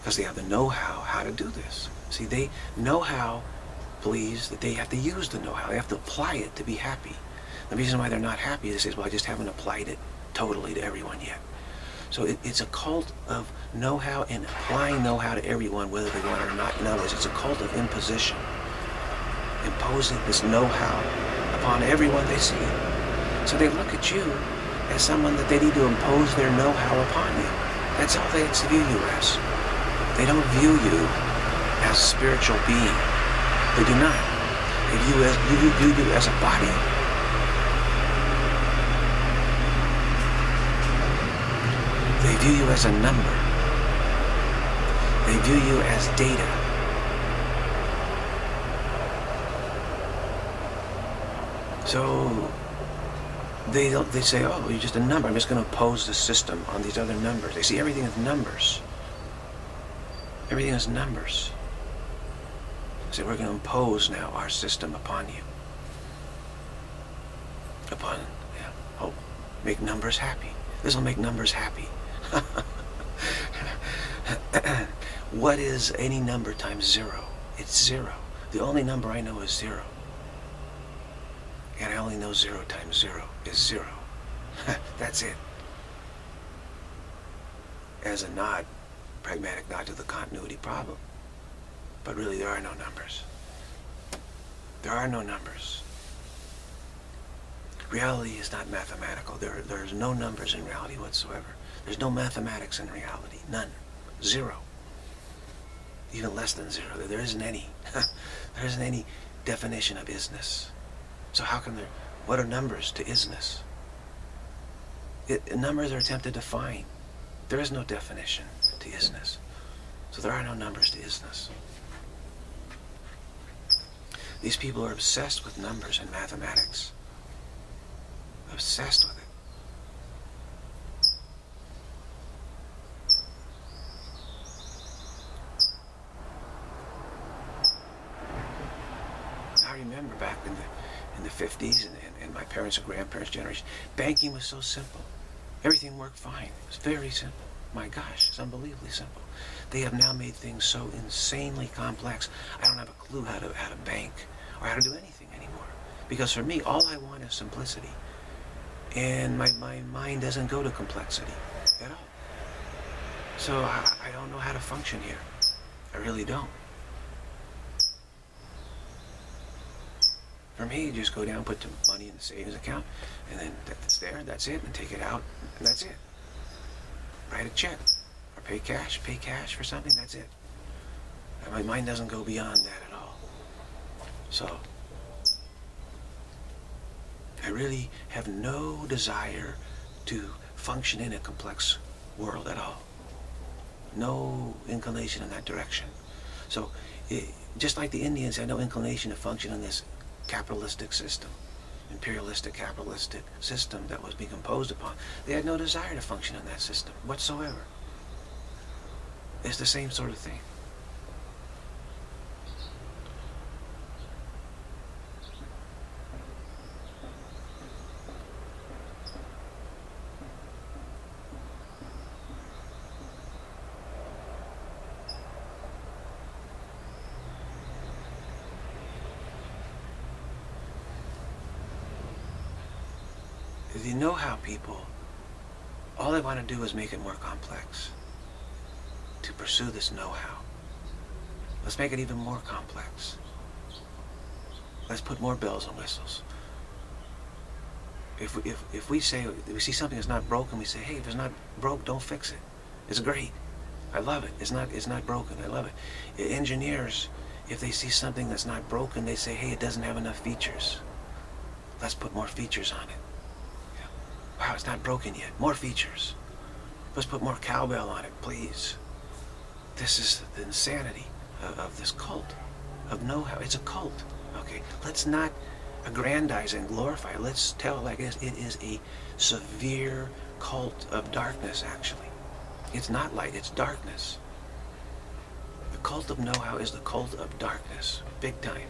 because they have the know-how to do this. See, they know-how believes that they have to use the know-how. They have to apply it to be happy. The reason why they're not happy is, well, I just haven't applied it totally to everyone yet. So it's a cult of know-how and applying know-how to everyone, whether they want it or not. In other words, it's a cult of imposition, imposing this know-how upon everyone they see. So they look at you as someone that they need to impose their know-how upon you. That's all they view you as. They don't view you as a spiritual being. They do not. They view you as a body. They view you as a number. They view you as data. So they say, oh, you're just a number. I'm just going to impose the system on these other numbers. They see everything as numbers. Everything is numbers. So we're going to impose now our system upon you. Upon, yeah, oh, make numbers happy. This will make numbers happy. What is any number times zero? It's zero. The only number I know is zero. And I only know 0 times 0 is 0. That's it. As a nod, pragmatic nod to the continuity problem. But really, there are no numbers. There are no numbers. Reality is not mathematical. There's no numbers in reality whatsoever. There's no mathematics in reality. None. Zero. Even less than zero. There isn't any. There isn't any definition of isness. So how can there, what are numbers to isness? Numbers are attempted to define. There is no definition to isness. So there are no numbers to isness. These people are obsessed with numbers and mathematics. Obsessed with it. I remember back in the 50s and my parents' and grandparents' generation, banking was so simple. Everything worked fine. It was very simple. My gosh, it's unbelievably simple. They have now made things so insanely complex, I don't have a clue how to bank or how to do anything anymore. Because for me, all I want is simplicity. And my mind doesn't go to complexity at all. So I don't know how to function here. I really don't. For me, you just go down, put the money in the savings account, and then that's there, that's it, and take it out, and that's it. Write a check, or pay cash for something, that's it. And my mind doesn't go beyond that at all. So I really have no desire to function in a complex world at all. No inclination in that direction. So just like the Indians had no inclination to function in this capitalistic system, imperialistic capitalistic system that was being imposed upon. They had no desire to function in that system whatsoever. It's the same sort of thing. Because you know how people, all they want to do is make it more complex. To pursue this know-how. Let's make it even more complex. Let's put more bells and whistles. If we see something that's not broken, we say, hey, if it's not broke, don't fix it. It's great. I love it. It's not broken. I love it. Engineers, if they see something that's not broken, they say, hey, it doesn't have enough features. Let's put more features on it. Yeah. Wow, it's not broken yet. More features. Let's put more cowbell on it, please. This is the insanity of this cult, of know-how. It's a cult. Okay, let's not aggrandize and glorify. Let's tell it like this. It is a severe cult of darkness, actually. It's not light, it's darkness. The cult of know-how is the cult of darkness, big time.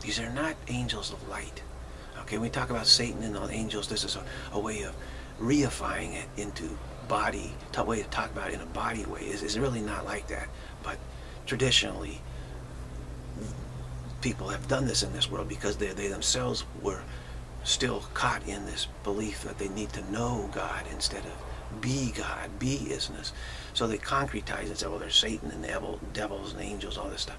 These are not angels of light. Okay, when we talk about Satan and all the angels, this is a way of reifying it into body, a way to talk about it in a body way. It's really not like that, but traditionally, people have done this in this world because they themselves were still caught in this belief that they need to know God instead of be God, be isness. So they concretize and say, well, there's Satan and the devils and angels, all this stuff.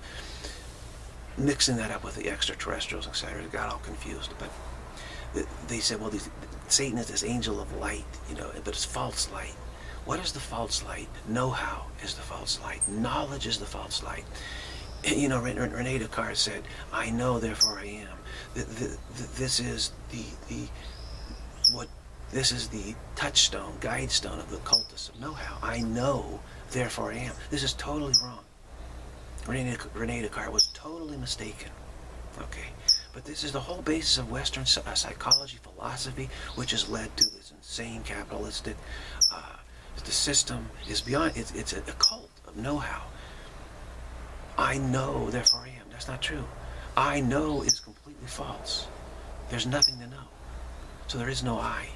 Mixing that up with the extraterrestrials, etc., got all confused. But they said, well, Satan is this angel of light, you know, but it's false light. What is the false light? Know-how is the false light. Knowledge is the false light. You know, René Descartes said, I know, therefore I am. This is the touchstone, guidestone of the cultists of know-how. I know, therefore I am. This is totally wrong. René Descartes was totally mistaken. Okay, but this is the whole basis of Western psychology, philosophy, which has led to this insane capitalistic the system. Is beyond. It's a cult of know-how. I know, therefore I am. That's not true. I know is completely false. There's nothing to know. So there is no I.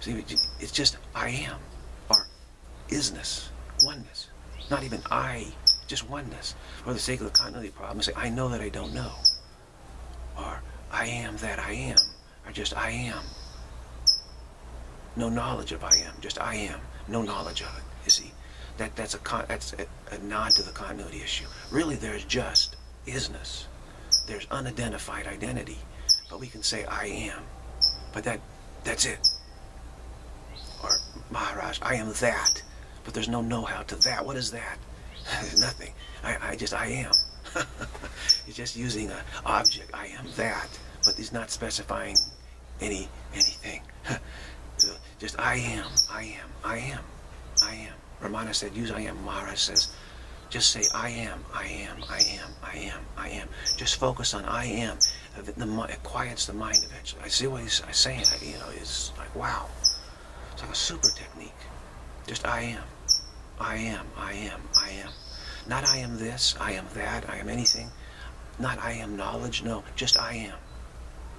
See, it's just I am, or isness, oneness. Not even I, just oneness. For the sake of the continuity problem, say, I know that I don't know. Or I am that I am. Or just I am. No knowledge of I am. Just I am. No knowledge of it. You see? That's a nod to the continuity issue. Really, there's just isness. There's unidentified identity. But we can say, I am. But that's it. Or Maharaj, I am that. But there's no know-how to that. What is that? There's nothing. I am. It's just using an object. I am that. But he's not specifying anything. Just I am, I am, I am, I am. Ramana said, use I am. Maharaj says, just say I am, I am, I am, I am, I am. Just focus on I am. It quiets the mind eventually. I see what he's saying. You know, it's like, wow. It's like a super technique. Just I am, I am, I am, I am. Not I am this, I am that, I am anything. Not I am knowledge, no, just I am.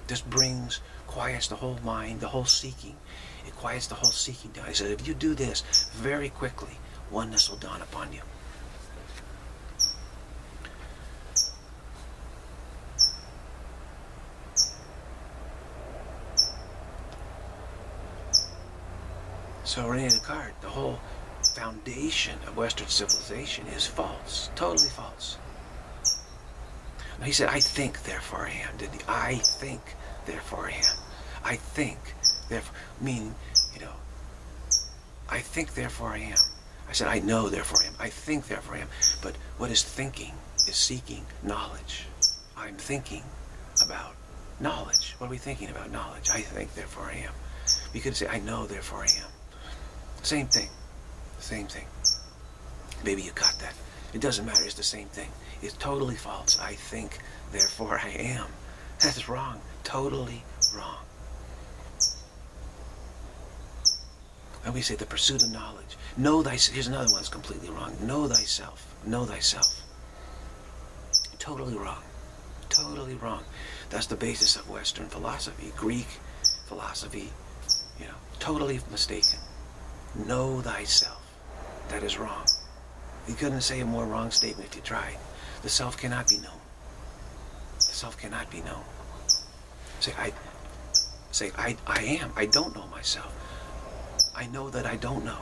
This brings, quiets the whole mind, the whole seeking. It quiets the whole seeking down. He said, if you do this very quickly, oneness will dawn upon you. So René Descartes, the whole foundation of Western civilization is false, totally false. Now he said, I think, therefore I am. Did he? I think, therefore I am. I think. Therefore, meaning, you know, I think, therefore I am. I said, I know, therefore I am. I think, therefore I am. But what is thinking is seeking knowledge. I'm thinking about knowledge. What are we thinking about? Knowledge. I think, therefore I am. We could say, I know, therefore I am. Same thing. Same thing. Maybe you caught that. It doesn't matter. It's the same thing. It's totally false. I think, therefore I am. That's wrong. Totally wrong. And we say the pursuit of knowledge. Know thyself. Here's another one that's completely wrong. Know thyself. Know thyself. Totally wrong. Totally wrong. That's the basis of Western philosophy, Greek philosophy. You know, totally mistaken. Know thyself. That is wrong. You couldn't say a more wrong statement if you tried. The self cannot be known. The self cannot be known. Say, I Say, I am. I don't know myself. I know that I don't know.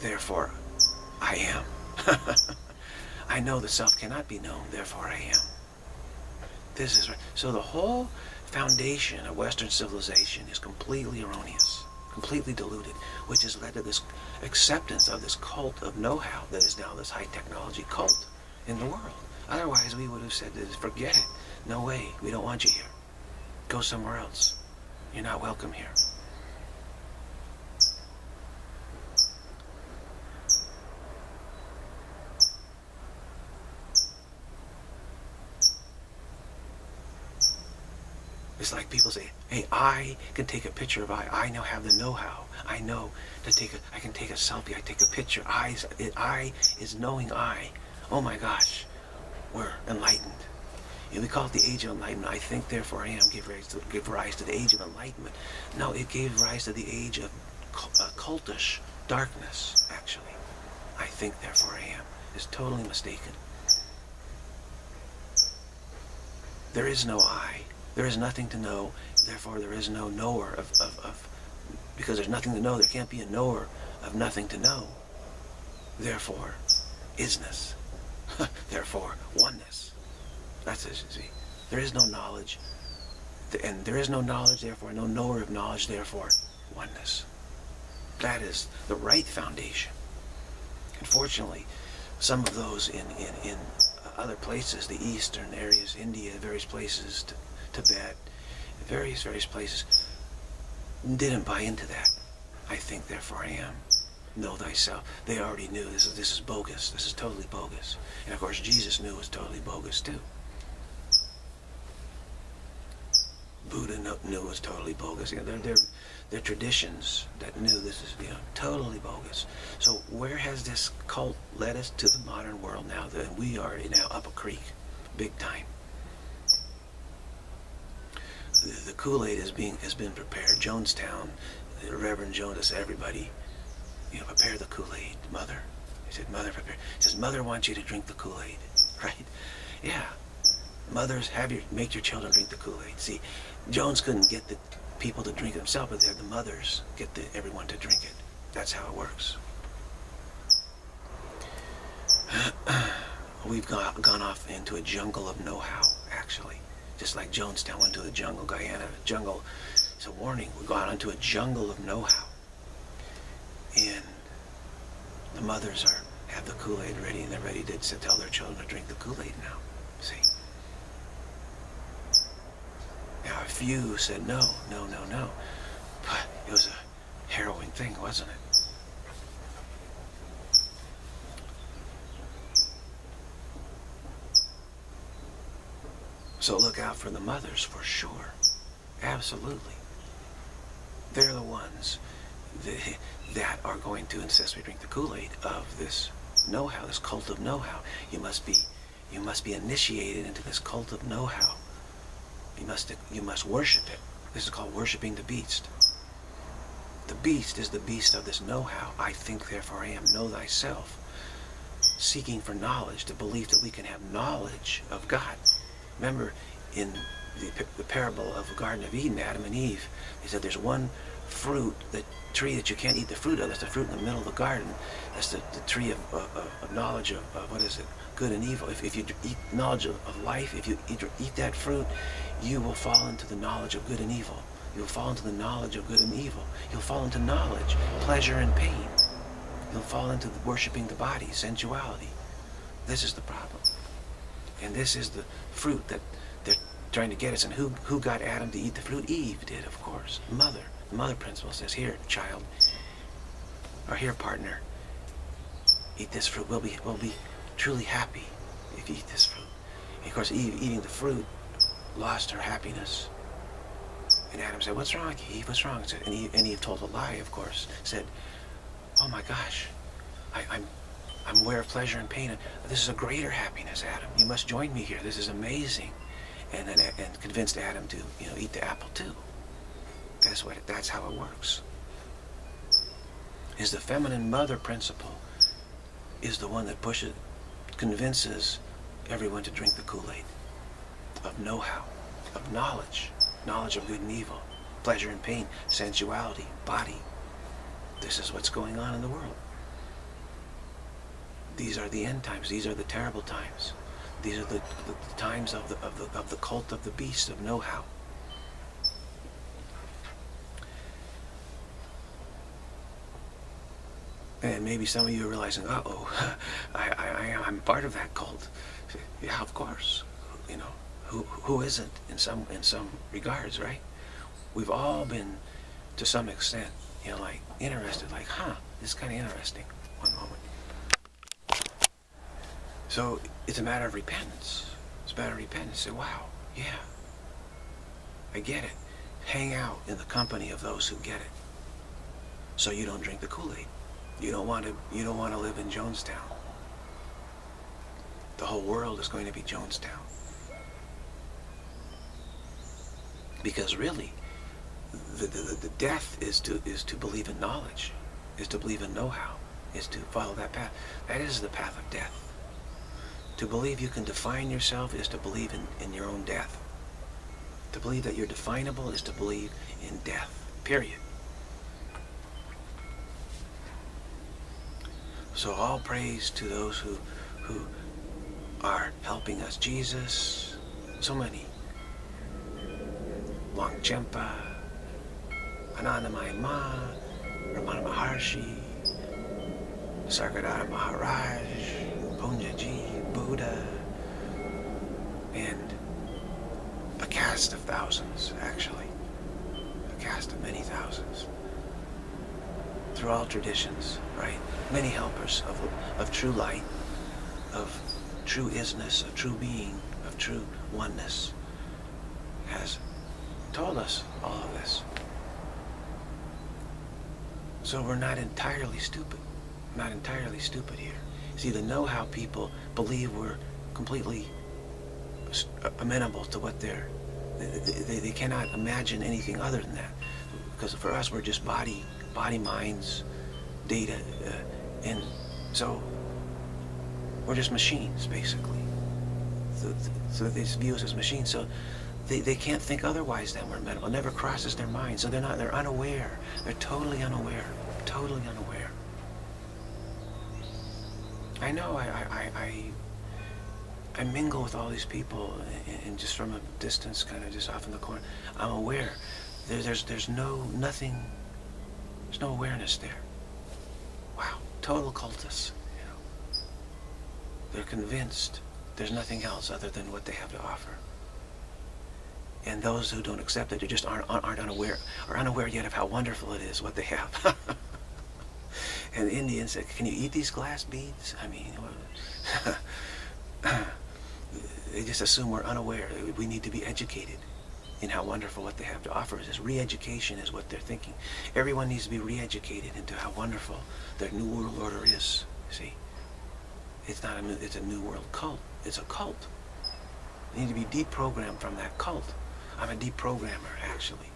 Therefore, I am. I know the self cannot be known. Therefore, I am. This is right. So the whole foundation of Western civilization is completely erroneous, completely diluted, which has led to this acceptance of this cult of know-how that is now this high technology cult in the world. Otherwise, we would have said, forget it. No way. We don't want you here. Go somewhere else. You're not welcome here. It's like people say, hey, I can take a picture of I now have the know-how. I know to take a, I can take a selfie, I take a picture. I is knowing I. Oh my gosh, we're enlightened. And we call it the Age of Enlightenment. I think, therefore I am, gave rise to the Age of Enlightenment. No, it gave rise to the Age of cultish darkness, actually. I think, therefore I am is totally mistaken. There is no I. There is nothing to know, therefore there is no knower of because there's nothing to know, there can't be a knower of nothing to know. Therefore, isness. Therefore, oneness. That's it, you see. There is no knowledge, and there is no knowledge, therefore no knower of knowledge, therefore oneness. That is the right foundation. Unfortunately, some of those in other places, the eastern areas, India, various places, Tibet, various places, didn't buy into that. I think, therefore I am. Know thyself. They already knew this is bogus. This is totally bogus. And of course Jesus knew it was totally bogus too. Buddha knew it was totally bogus. You know, they're traditions that knew this is, you know, totally bogus. So where has this cult led us to the modern world now? That we are now up a creek, big time. The Kool-Aid has been prepared. Jonestown, Reverend Jones, everybody, you know, prepare the Kool-Aid, Mother. He said, Mother, prepare. He says, Mother wants you to drink the Kool-Aid, right? Yeah. Mothers, make your children drink the Kool-Aid. See, Jones couldn't get the people to drink it themselves, but the mothers get everyone to drink it. That's how it works. We've gone off into a jungle of know-how, actually. Just like Jonestown went to a jungle, Guyana, jungle. It's a warning. We've gone into a jungle of know-how. And the mothers have the Kool-Aid ready, and they're ready to tell their children to drink the Kool-Aid now. See? Now, a few said no, no, no, no. But it was a harrowing thing, wasn't it? So look out for the mothers, for sure. Absolutely. They're the ones that are going to insist we drink the Kool-Aid of this know-how, this cult of know-how. You must be initiated into this cult of know-how. You must worship it. This is called worshiping the beast. The beast is the beast of this know-how. I think, therefore I am. Know thyself. Seeking for knowledge, the belief that we can have knowledge of God. Remember, in the parable of the Garden of Eden, Adam and Eve, they said there's one fruit, the tree that you can't eat the fruit of. That's the fruit in the middle of the garden. That's the tree of knowledge of what is it? Good and evil. If you eat knowledge of life, if you eat that fruit, you will fall into the knowledge of good and evil. You'll fall into the knowledge of good and evil. You'll fall into knowledge, pleasure and pain. You'll fall into worshiping the body, sensuality. This is the problem. And this is the fruit that they're trying to get us. And who got Adam to eat the fruit? Eve did, of course. Mother. The mother principle says, here, child, or here, partner, eat this fruit. We'll be truly happy if you eat this fruit. And of course, Eve eating the fruit lost her happiness. And Adam said, what's wrong, Eve? What's wrong? And Eve told a lie, of course. Said, oh my gosh, I'm aware of pleasure and pain. This is a greater happiness, Adam. You must join me here. This is amazing. And then convinced Adam to, you know, eat the apple too. That's how it works. Is the feminine mother principle is the one that convinces everyone to drink the Kool-Aid of know-how, of knowledge, knowledge of good and evil, pleasure and pain, sensuality, body. This is what's going on in the world. These are the end times. These are the terrible times. These are the times of the cult of the beast, of know-how. And maybe some of you are realizing, uh-oh, I'm part of that cult. Yeah, of course. You know, who isn't in some regards, right? We've all been, to some extent, you know, like, interested, like, huh, this is kind of interesting. One moment. So it's a matter of repentance. It's a matter of repentance. Say, wow, yeah, I get it. Hang out in the company of those who get it. So you don't drink the Kool-Aid. You don't want to live in Jonestown. The whole world is going to be Jonestown. Because really, the death is to believe in knowledge, is to believe in know-how, is to follow that path. That is the path of death. To believe you can define yourself is to believe in your own death. To believe that you're definable is to believe in death, period. So all praise to those who are helping us. Jesus, so many. Longchenpa, Anandamayi Ma, Ramana Maharshi, Nisargadatta Maharaj, Punya Ji, Buddha, and a cast of thousands, actually. A cast of many thousands. Through all traditions, right? Many helpers of true light, of true isness, of true being, of true oneness, has told us all of this. So we're not entirely stupid. Not entirely stupid here. See, the know-how people believe we're completely amenable to what they're. They cannot imagine anything other than that, because for us we're just body, minds, data, and so we're just machines, basically. So they view us as machines. So they can't think otherwise than we're amenable. It never crosses their mind. So they're unaware. They're totally unaware. Totally unaware. I know I mingle with all these people, and just from a distance, kind of just off in the corner, I'm aware. There's nothing. There's no awareness there. Wow, total cultists. You know. They're convinced there's nothing else other than what they have to offer. And those who don't accept it, they just aren't unaware yet of how wonderful it is what they have. And the Indians said, "Can you eat these glass beads?" I mean, they just assume we're unaware. We need to be educated in how wonderful what they have to offer is. Re-education is what they're thinking. Everyone needs to be re-educated into how wonderful their new world order is. See, it's a new world cult. It's a cult. You need to be deprogrammed from that cult. I'm a deprogrammer, actually.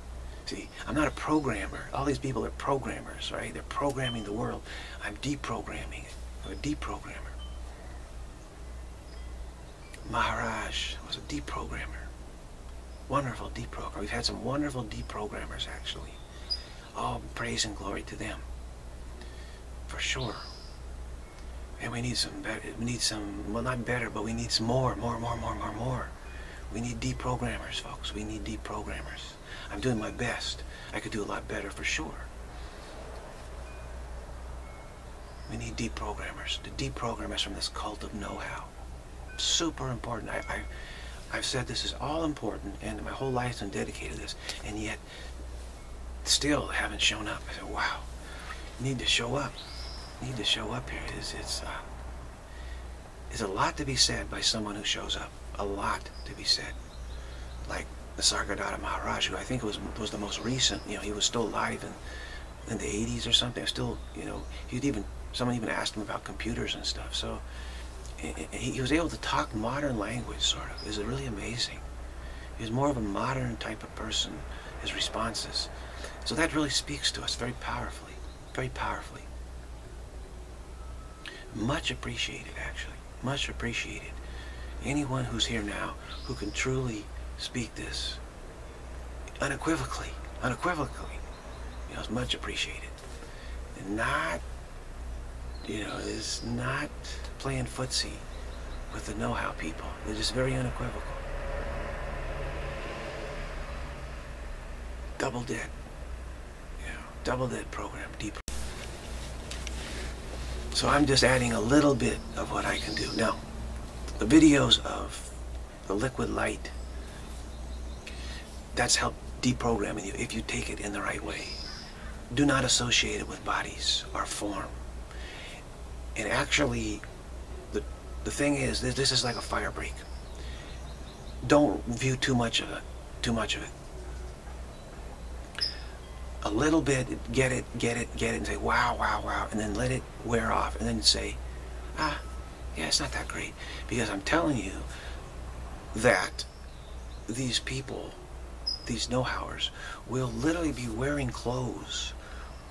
See, I'm not a programmer. All these people are programmers, right? They're programming the world. I'm deprogramming it. I'm a deprogrammer. Maharaj was a deprogrammer. Wonderful deprogrammer. We've had some wonderful deprogrammers, actually. All praise and glory to them, for sure. And we need some better. We need some, well, not better, but we need some more. We need deprogrammers, folks. We need deprogrammers. I'm doing my best. I could do a lot better, for sure. We need deprogrammers, to deprogram us from this cult of know-how. Super important. I've said this is all important, and my whole life's been dedicated to this, and yet still haven't shown up. I said, wow, need to show up. Need to show up here. It's a lot to be said by someone who shows up. A lot to be said. Like the Nisargadatta Maharaj, who I think was the most recent. You know, he was still alive in the 80s or something. Still, you know, someone even asked him about computers and stuff. So. He was able to talk modern language, sort of. It was really amazing. He was more of a modern type of person, his responses. So that really speaks to us very powerfully, very powerfully. Much appreciated, actually, much appreciated. Anyone who's here now who can truly speak this unequivocally, you know, it's much appreciated. And not, you know, it's not playing footsie with the know-how people. They're just very unequivocal. Double dead, you know, double dead program, deeply. So I'm just adding a little bit of what I can do. Now, the videos of the liquid light, that's helped deprogramming you if you take it in the right way. Do not associate it with bodies or form. And actually, the thing is, this is like a fire break. Don't view too much of it. A little bit, get it, and say, wow, and then let it wear off, and then say, yeah, it's not that great. Because I'm telling you that these people, these know-howers, will literally be wearing clothes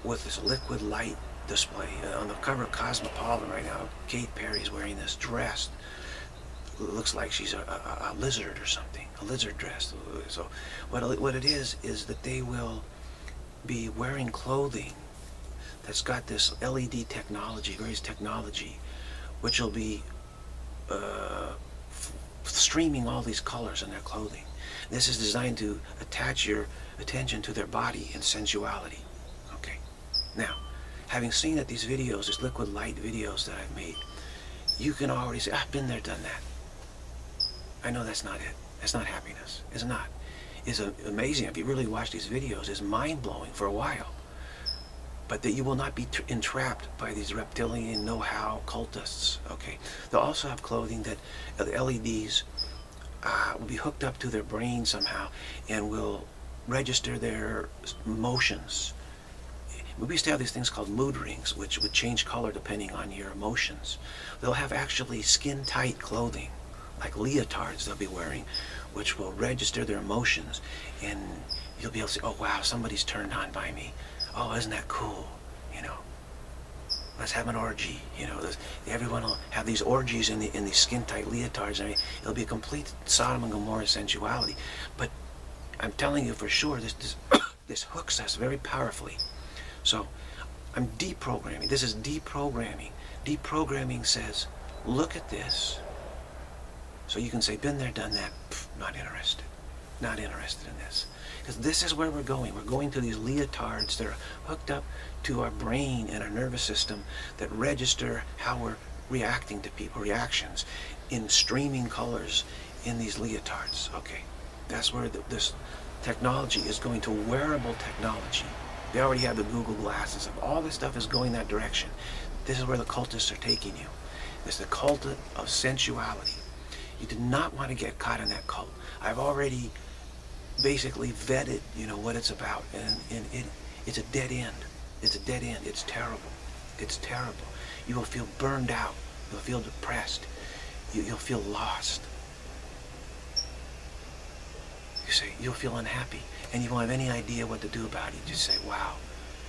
with this liquid light display. On the cover of Cosmopolitan right now, Kate Perry is wearing this dress. Looks like she's a lizard or something, a lizard dress. So what it is that they will be wearing clothing that's got this LED technology, various technology, which will be streaming all these colors in their clothing. This is designed to attach your attention to their body and sensuality. Okay. Now, having seen that these videos, these liquid light videos that I've made, you can already say, I've been there, done that. I know that's not it. That's not happiness. It's not. It's amazing. If you really watch these videos, it's mind-blowing for a while. But that you will not be entrapped by these reptilian know-how cultists. Okay, they'll also have clothing that the LEDs will be hooked up to their brain somehow and will register their emotions. We used to have these things called mood rings, which would change color depending on your emotions. They'll have actually skin-tight clothing, like leotards they'll be wearing, which will register their emotions, and you'll be able to say, oh wow, somebody's turned on by me. Oh, isn't that cool? You know, let's have an orgy. You know, everyone will have these orgies in these skin-tight leotards. I mean, it'll be a complete Sodom and Gomorrah sensuality. But I'm telling you for sure, this hooks us very powerfully. So I'm deprogramming. This is deprogramming. Deprogramming says, look at this. So you can say, been there, done that, not interested. Not interested in this. Because this is where we're going. We're going to these leotards that are hooked up to our brain and our nervous system that register how we're reacting to people, reactions, in streaming colors in these leotards. Okay, that's where this technology is going to wearable technology. They already have the Google glasses. All this stuff is going that direction. This is where the cultists are taking you. It's the cult of sensuality. You do not want to get caught in that cult. I've already basically vetted, you know, what it's about, and it's a dead end. It's a dead end. It's terrible. It's terrible. You will feel burned out. You'll feel depressed. You'll feel lost. You say, you'll feel unhappy, and you won't have any idea what to do about it. You just say, wow,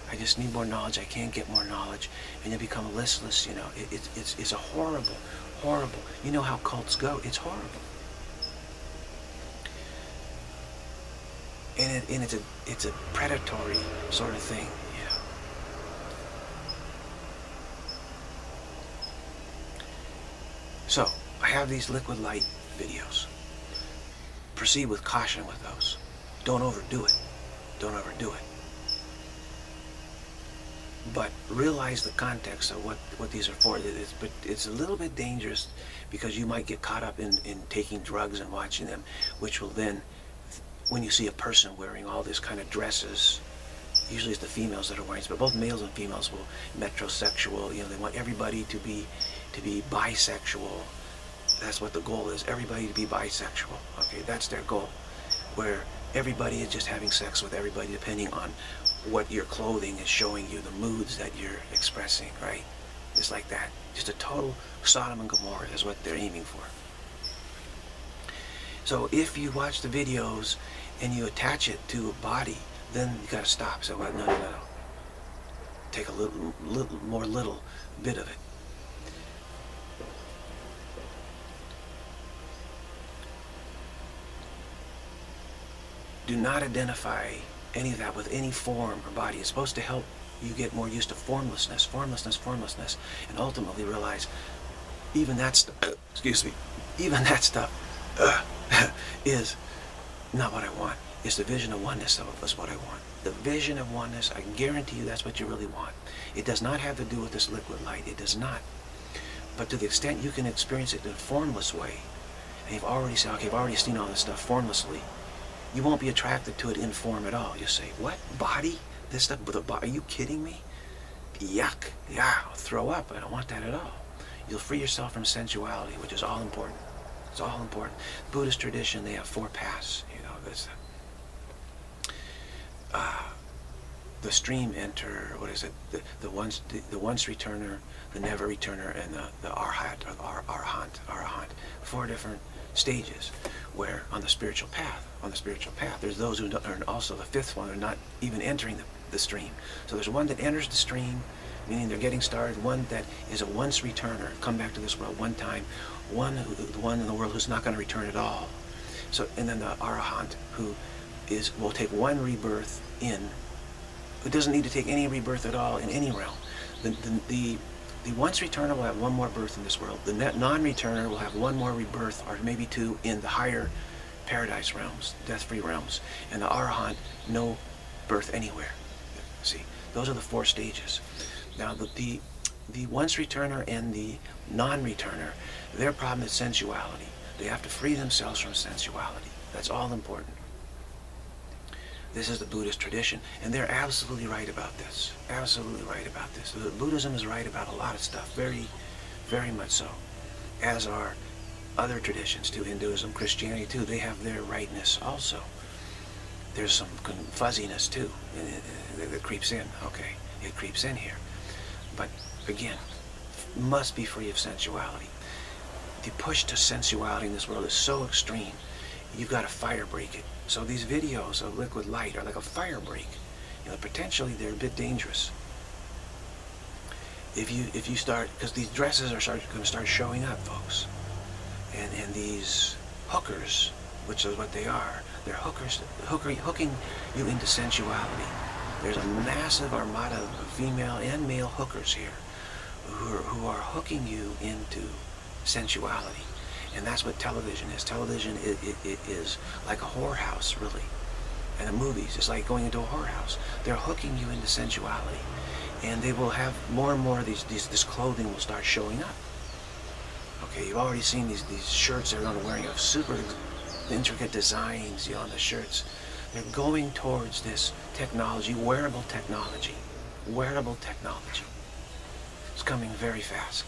I just need more knowledge. I can't get more knowledge. And you become listless, you know. It's a horrible, horrible. You know how cults go. It's horrible. And it's a predatory sort of thing, you know. So I have these liquid light videos. Proceed with caution with those. Don't overdo it. Don't overdo it. But realize the context of what these are for. It's a little bit dangerous because you might get caught up in taking drugs and watching them, which will then, when you see a person wearing all this kind of dresses, usually it's the females that are wearing it, but both males and females will, metrosexual, you know, they want everybody to be bisexual. That's what the goal is, everybody to be bisexual. Okay, that's their goal, where everybody is just having sex with everybody depending on what your clothing is showing you, the moods that you're expressing, right? It's like that. Just a total Sodom and Gomorrah is what they're aiming for. So if you watch the videos and you attach it to a body, then you gotta stop. So well, no. Take a little bit of it. Do not identify any of that with any form or body. It's supposed to help you get more used to formlessness, formlessness, formlessness, and ultimately realize even that stuff, excuse me, even that stuff is not what I want. It's the vision of oneness, though, that's what I want. The vision of oneness, I guarantee you that's what you really want. It does not have to do with this liquid light, it does not. But to the extent you can experience it in a formless way, and you've already said, okay, I've already seen all this stuff formlessly, you won't be attracted to it in form at all. You'll say, what? Body? This stuff? But the body? Are you kidding me? Yuck. Yeah, I'll throw up. I don't want that at all. You'll free yourself from sensuality, which is all important. It's all important. Buddhist tradition, they have four paths. You know, there's the stream enter, what is it? The once returner, the never returner, and the arhat, or the arahant, arahant. Four different stages where on the spiritual path, there's those who are, and also the fifth one, are not even entering the stream. So there's one that enters the stream, meaning they're getting started, one that is a once returner, come back to this world one time, the one in the world who's not going to return at all. So, and then the arahant, who is, will take one rebirth in, who doesn't need to take any rebirth at all in any realm. The once returner will have one more birth in this world. The non-returner will have one more rebirth, or maybe two, in the higher paradise realms, death-free realms. And the arahant, no birth anywhere. See, those are the four stages. Now, the once returner and the non-returner, their problem is sensuality. They have to free themselves from sensuality. That's all important. This is the Buddhist tradition, and they're absolutely right about this. Absolutely right about this. Buddhism is right about a lot of stuff, very, very much so. As are other traditions too, Hinduism, Christianity too. They have their rightness also. There's some fuzziness too that creeps in. Okay, it creeps in here. But again, must be free of sensuality. The push to sensuality in this world is so extreme. You've got to fire break it. So these videos of liquid light are like a fire break. You know, potentially they're a bit dangerous. If you start, because these dresses are going to start showing up, folks, and these hookers, which is what they are, they're hookers, hooking you into sensuality. There's a massive armada of female and male hookers here, who are hooking you into sensuality. And that's what television is. Television is like a whorehouse, really. And the movies, it's like going into a whorehouse. They're hooking you into sensuality. And they will have more and more of this clothing will start showing up. Okay, you've already seen these shirts everyone wearing of super intricate designs, you know, on the shirts. They're going towards this technology, wearable technology. Wearable technology. It's coming very fast.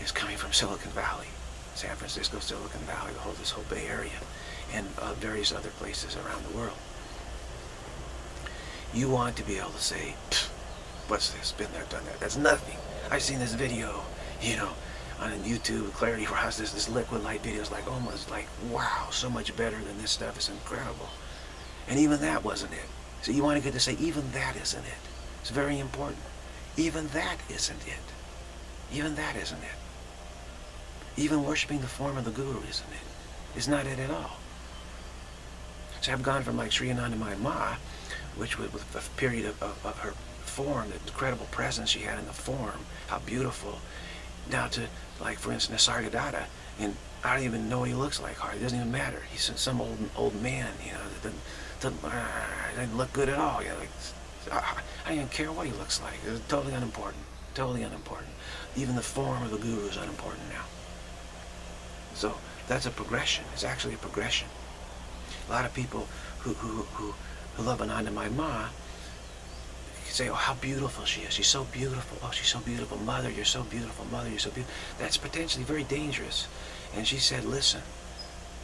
It's coming from Silicon Valley. San Francisco, Silicon Valley, this whole Bay Area, and various other places around the world. You want to be able to say, what's this? Been there, done that. That's nothing. I've seen this video, you know, on YouTube, Clarity Ross, this liquid light video is like almost like, wow, so much better than this stuff. It's incredible. And even that wasn't it. So you want to get to say, even that isn't it. It's very important. Even that isn't it. Even that isn't it. Even worshiping the form of the Guru isn't it. It's not it at all. So I've gone from like Sri Anandamayi Ma, which was a period of her form, the incredible presence she had in the form, how beautiful, down to, like, for instance, Nisargadatta, and I don't even know what he looks like hardly. It doesn't even matter. He's some old man, you know, that doesn't look good at all. You know, like, I don't even care what he looks like. It's totally unimportant. Totally unimportant. Even the form of the Guru is unimportant now. So that's a progression. It's actually a progression. A lot of people who love Anandamayi Ma say, oh, how beautiful she is. She's so beautiful. Oh, she's so beautiful. Mother, you're so beautiful. Mother, you're so beautiful. That's potentially very dangerous. And she said, listen,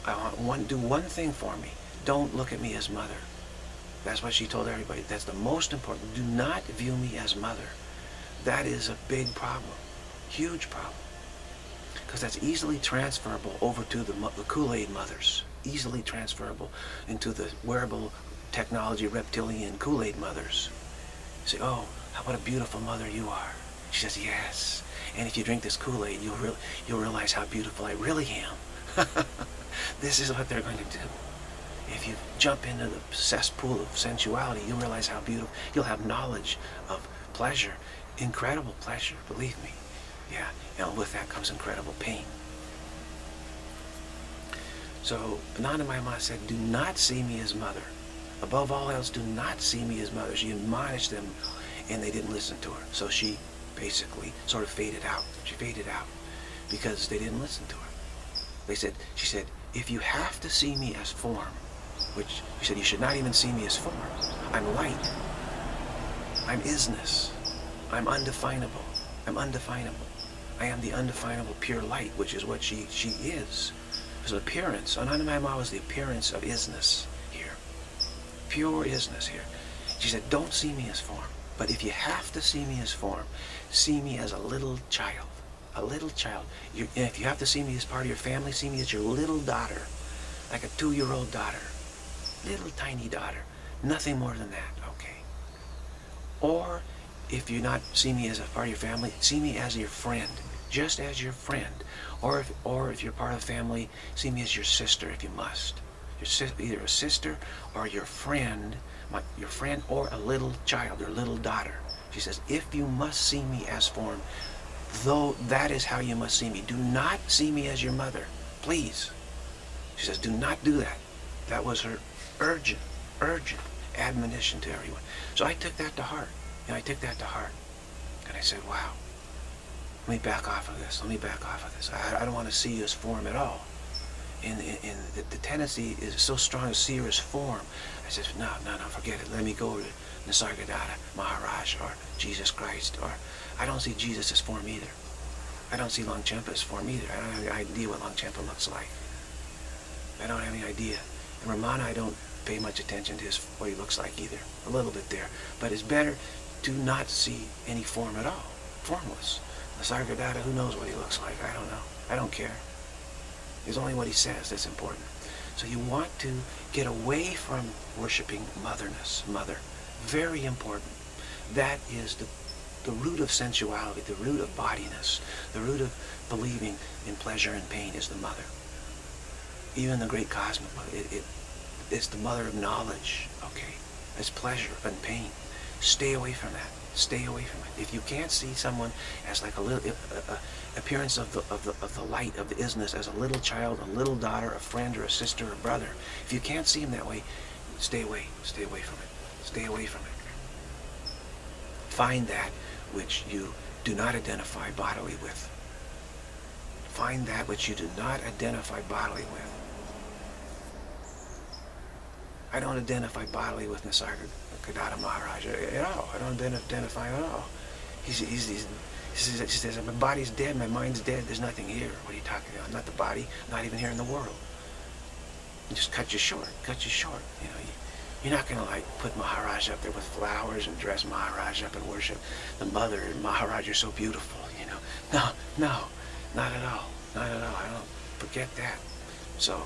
I want do one thing for me. Don't look at me as mother. That's what she told everybody. That's the most important. Do not view me as mother. That is a big problem. Huge problem. Because that's easily transferable over to the Kool-Aid mothers. Easily transferable into the wearable technology reptilian Kool-Aid mothers. You say, oh, what a beautiful mother you are. She says, yes. And if you drink this Kool-Aid, you'll realize how beautiful I really am. This is what they're going to do. If you jump into the cesspool of sensuality, you'll realize how beautiful. You'll have knowledge of pleasure, incredible pleasure, believe me. Yeah, and with that comes incredible pain. So Anandamayi Ma said, do not see me as mother. Above all else, do not see me as mother. She admonished them, and they didn't listen to her. So she basically sort of faded out. She faded out because they didn't listen to her. They said, she said, if you have to see me as form, which she said, you should not even see me as form. I'm light. I'm isness. I'm undefinable. I'm undefinable. I am the undefinable pure light, which is what she is. There's an appearance. Anandamayi Ma was the appearance of isness here. Pure isness here. She said, don't see me as form. But if you have to see me as form, see me as a little child. A little child. If you have to see me as part of your family, see me as your little daughter. Like a 2-year-old daughter. Little tiny daughter. Nothing more than that. Okay. Or if you not see me as a part of your family, see me as your friend. Just as your friend. Or if you're part of the family, see me as your sister if you must. Either a sister or your friend, or a little child or little daughter. She says, if you must see me as form, though that is how you must see me. Do not see me as your mother, please. She says, do not do that. That was her urgent, urgent admonition to everyone. So I took that to heart, and I took that to heart. And I said, wow. Let me back off of this. Let me back off of this. I don't want to see you as form at all. And the tendency is so strong to see her as form. I said, no, forget it. Let me go to Nisargadatta Maharaj or Jesus Christ. Or I don't see Jesus as form either. I don't see Longchenpa as form either. I don't have any idea what Longchenpa looks like. I don't have any idea. And Ramana, I don't pay much attention to what he looks like either. A little bit there. But it's better to not see any form at all. Formless. Nisargadatta, who knows what he looks like? I don't know. I don't care. It's only what he says that's important. So you want to get away from worshiping motherness, mother. Very important. That is the root of sensuality, the root of bodiness, the root of believing in pleasure and pain is the mother. Even the great cosmic mother, it's the mother of knowledge, okay? It's pleasure and pain. Stay away from that. Stay away from it. If you can't see someone as like a little appearance of the light of the isness, as a little child, a little daughter, a friend, or a sister, or a brother, if you can't see him that way, stay away. Stay away from it. Stay away from it. Find that which you do not identify bodily with. Find that which you do not identify bodily with. I don't identify bodily with Nisargadatta Maharaj at all. I don't identify at all. He says, my body's dead, my mind's dead, there's nothing here. What are you talking about? I'm not the body, not even here in the world. You just cut you short, cut you short. You know, you're not gonna like put Maharaj up there with flowers and dress Maharaj up and worship the mother and Maharaj, you're so beautiful, you know. No, not at all, not at all. I don't forget that. So,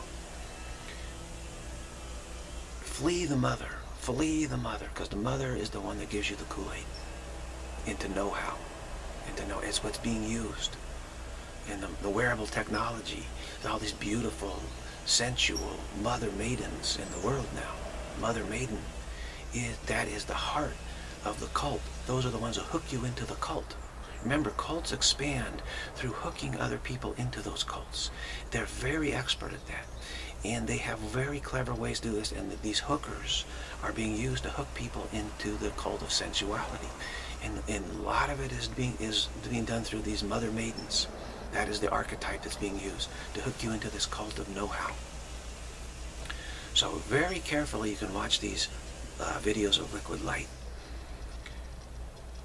flee the mother, because the mother is the one that gives you the Kool-Aid into know-how, into know, it's what's being used. And the wearable technology, all these beautiful, sensual mother maidens in the world now, mother maiden, that is the heart of the cult. Those are the ones who hook you into the cult. Remember, cults expand through hooking other people into those cults. They're very expert at that. And they have very clever ways to do this, and these hookers are being used to hook people into the cult of sensuality. And a lot of it is being done through these mother maidens. That is the archetype that's being used to hook you into this cult of know-how. So very carefully you can watch these videos of Liquid Light.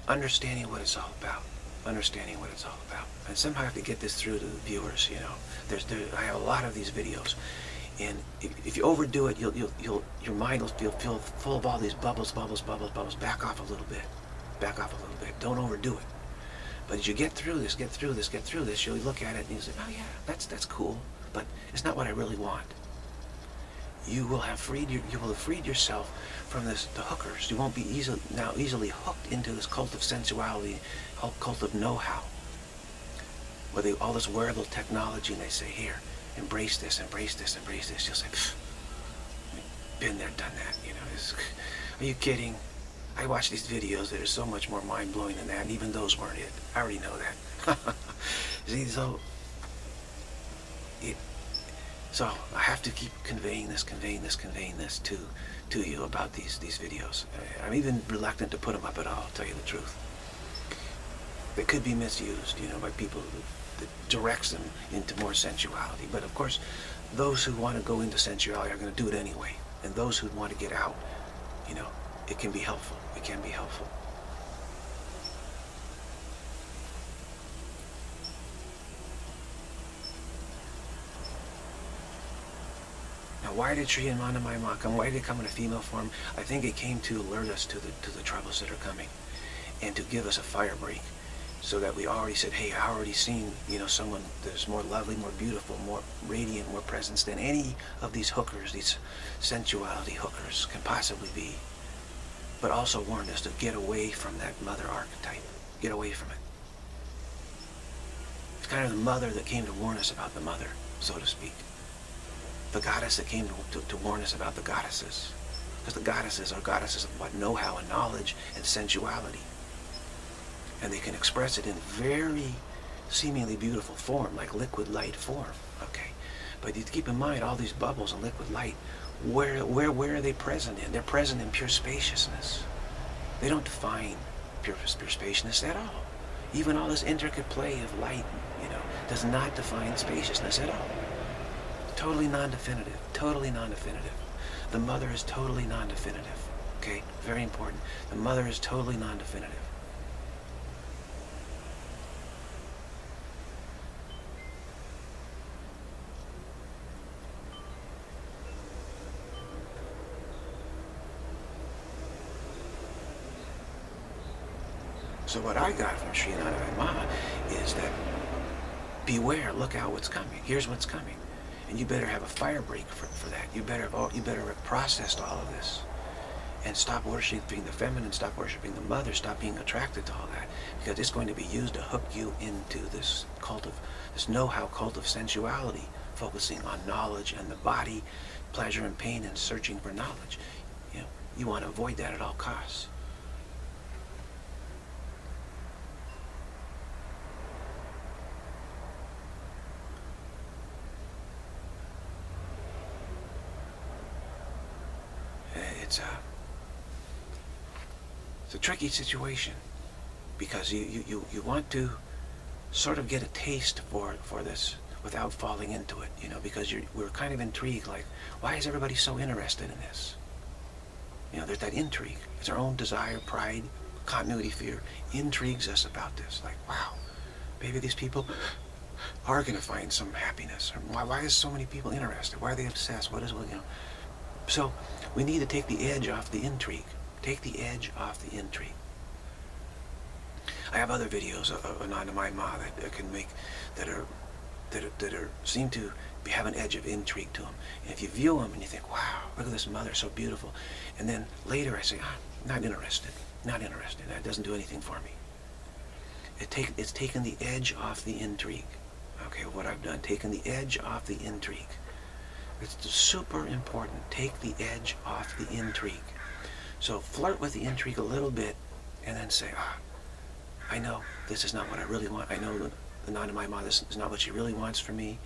Understanding what it's all about. Understanding what it's all about. And somehow I have to get this through to the viewers, you know. I have a lot of these videos. And if you overdo it, your mind will feel full of all these bubbles. Back off a little bit. Back off a little bit. Don't overdo it. But as you get through this, you'll look at it and you'll say, oh yeah, that's cool, but it's not what I really want. You will have freed yourself from the hookers. You won't be easily hooked into this cult of sensuality, cult of know-how. Where all this wearable technology, and they say, here, embrace this, embrace this, embrace this. You'll say, been there, done that, you know. It's, are you kidding? I watch these videos that are so much more mind-blowing than that, and even those weren't it. I already know that. See, so I have to keep conveying this to you about these videos. I'm even reluctant to put them up at all, I'll tell you the truth. They could be misused, you know, by people that directs them into more sensuality. But of course, those who want to go into sensuality are going to do it anyway. And those who want to get out, you know, it can be helpful. It can be helpful. Now, why did Sri Anandamayi Ma come? Why did it come in a female form? I think it came to alert us to the troubles that are coming, and to give us a fire break, so that we already said, hey, I already seen, you know, someone that's more lovely, more beautiful, more radiant, more presence than any of these hookers, these sensuality hookers can possibly be. But also warned us to get away from that mother archetype. Get away from it. It's kind of the mother that came to warn us about the mother, so to speak. The goddess that came to warn us about the goddesses. Because the goddesses are goddesses of what? Know-how and knowledge and sensuality. And they can express it in very seemingly beautiful form, like liquid light form, okay? But you keep in mind all these bubbles and liquid light, where are they present in? They're present in pure spaciousness. They don't define pure spaciousness at all. Even all this intricate play of light, you know, does not define spaciousness at all. Totally non-definitive, totally non-definitive. The mother is totally non-definitive, okay? Very important. The mother is totally non-definitive. So what I got from Sri Anandamayi Ma is that beware, look out what's coming. Here's what's coming. And you better have a fire break for that. You better have processed all of this. And stop worshiping the feminine, stop worshiping the mother, stop being attracted to all that. Because it's going to be used to hook you into this cult of, this know-how cult of sensuality, focusing on knowledge and the body, pleasure and pain, and searching for knowledge. You know, you want to avoid that at all costs. It's a tricky situation, because you want to sort of get a taste for this without falling into it, you know, because we're kind of intrigued, like, why is everybody so interested in this? You know, there's that intrigue. It's our own desire, pride, continuity, fear, intrigues us about this. Like, wow, maybe these people are going to find some happiness. Or why is so many people interested? Why are they obsessed? What is, you know? So we need to take the edge off the intrigue. Take the edge off the intrigue. I have other videos of Anandamayi Ma that can make that seem to have an edge of intrigue to them. And if you view them and you think, wow, look at this mother, so beautiful, and then later I say, I'm not interested, not interested. That doesn't do anything for me. It's taken the edge off the intrigue. Okay, what I've done, taken the edge off the intrigue. It's super important. Take the edge off the intrigue. So flirt with the intrigue a little bit, and then say, ah, I know this is not what I really want. I know the Anandamayi Ma, this is not what she really wants for me.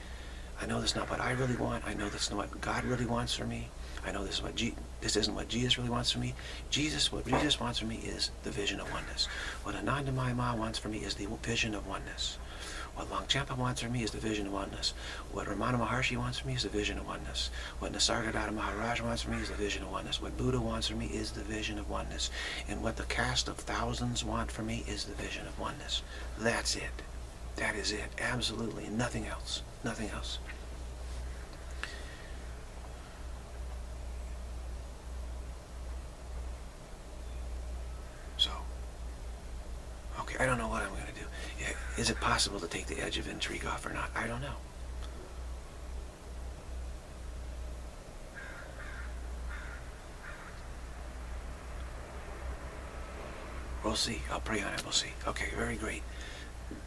I know this is not what I really want. I know this is not what God really wants for me. I know this is what this isn't what Jesus really wants for me. What Jesus wants for me is the vision of oneness. What Anandamayi Ma wants for me is the vision of oneness. What Longchenpa wants for me is the vision of oneness. What Ramana Maharshi wants for me is the vision of oneness. What Nisargadatta Maharaj wants for me is the vision of oneness. What Buddha wants for me is the vision of oneness. And what the caste of thousands want for me is the vision of oneness. That's it. That is it. Absolutely. Nothing else. Nothing else. So, okay, I don't know what I'm going to do. Is it possible to take the edge of intrigue off or not? I don't know. We'll see. I'll pray on it. We'll see. Okay, very great.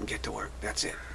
Get to work. That's it.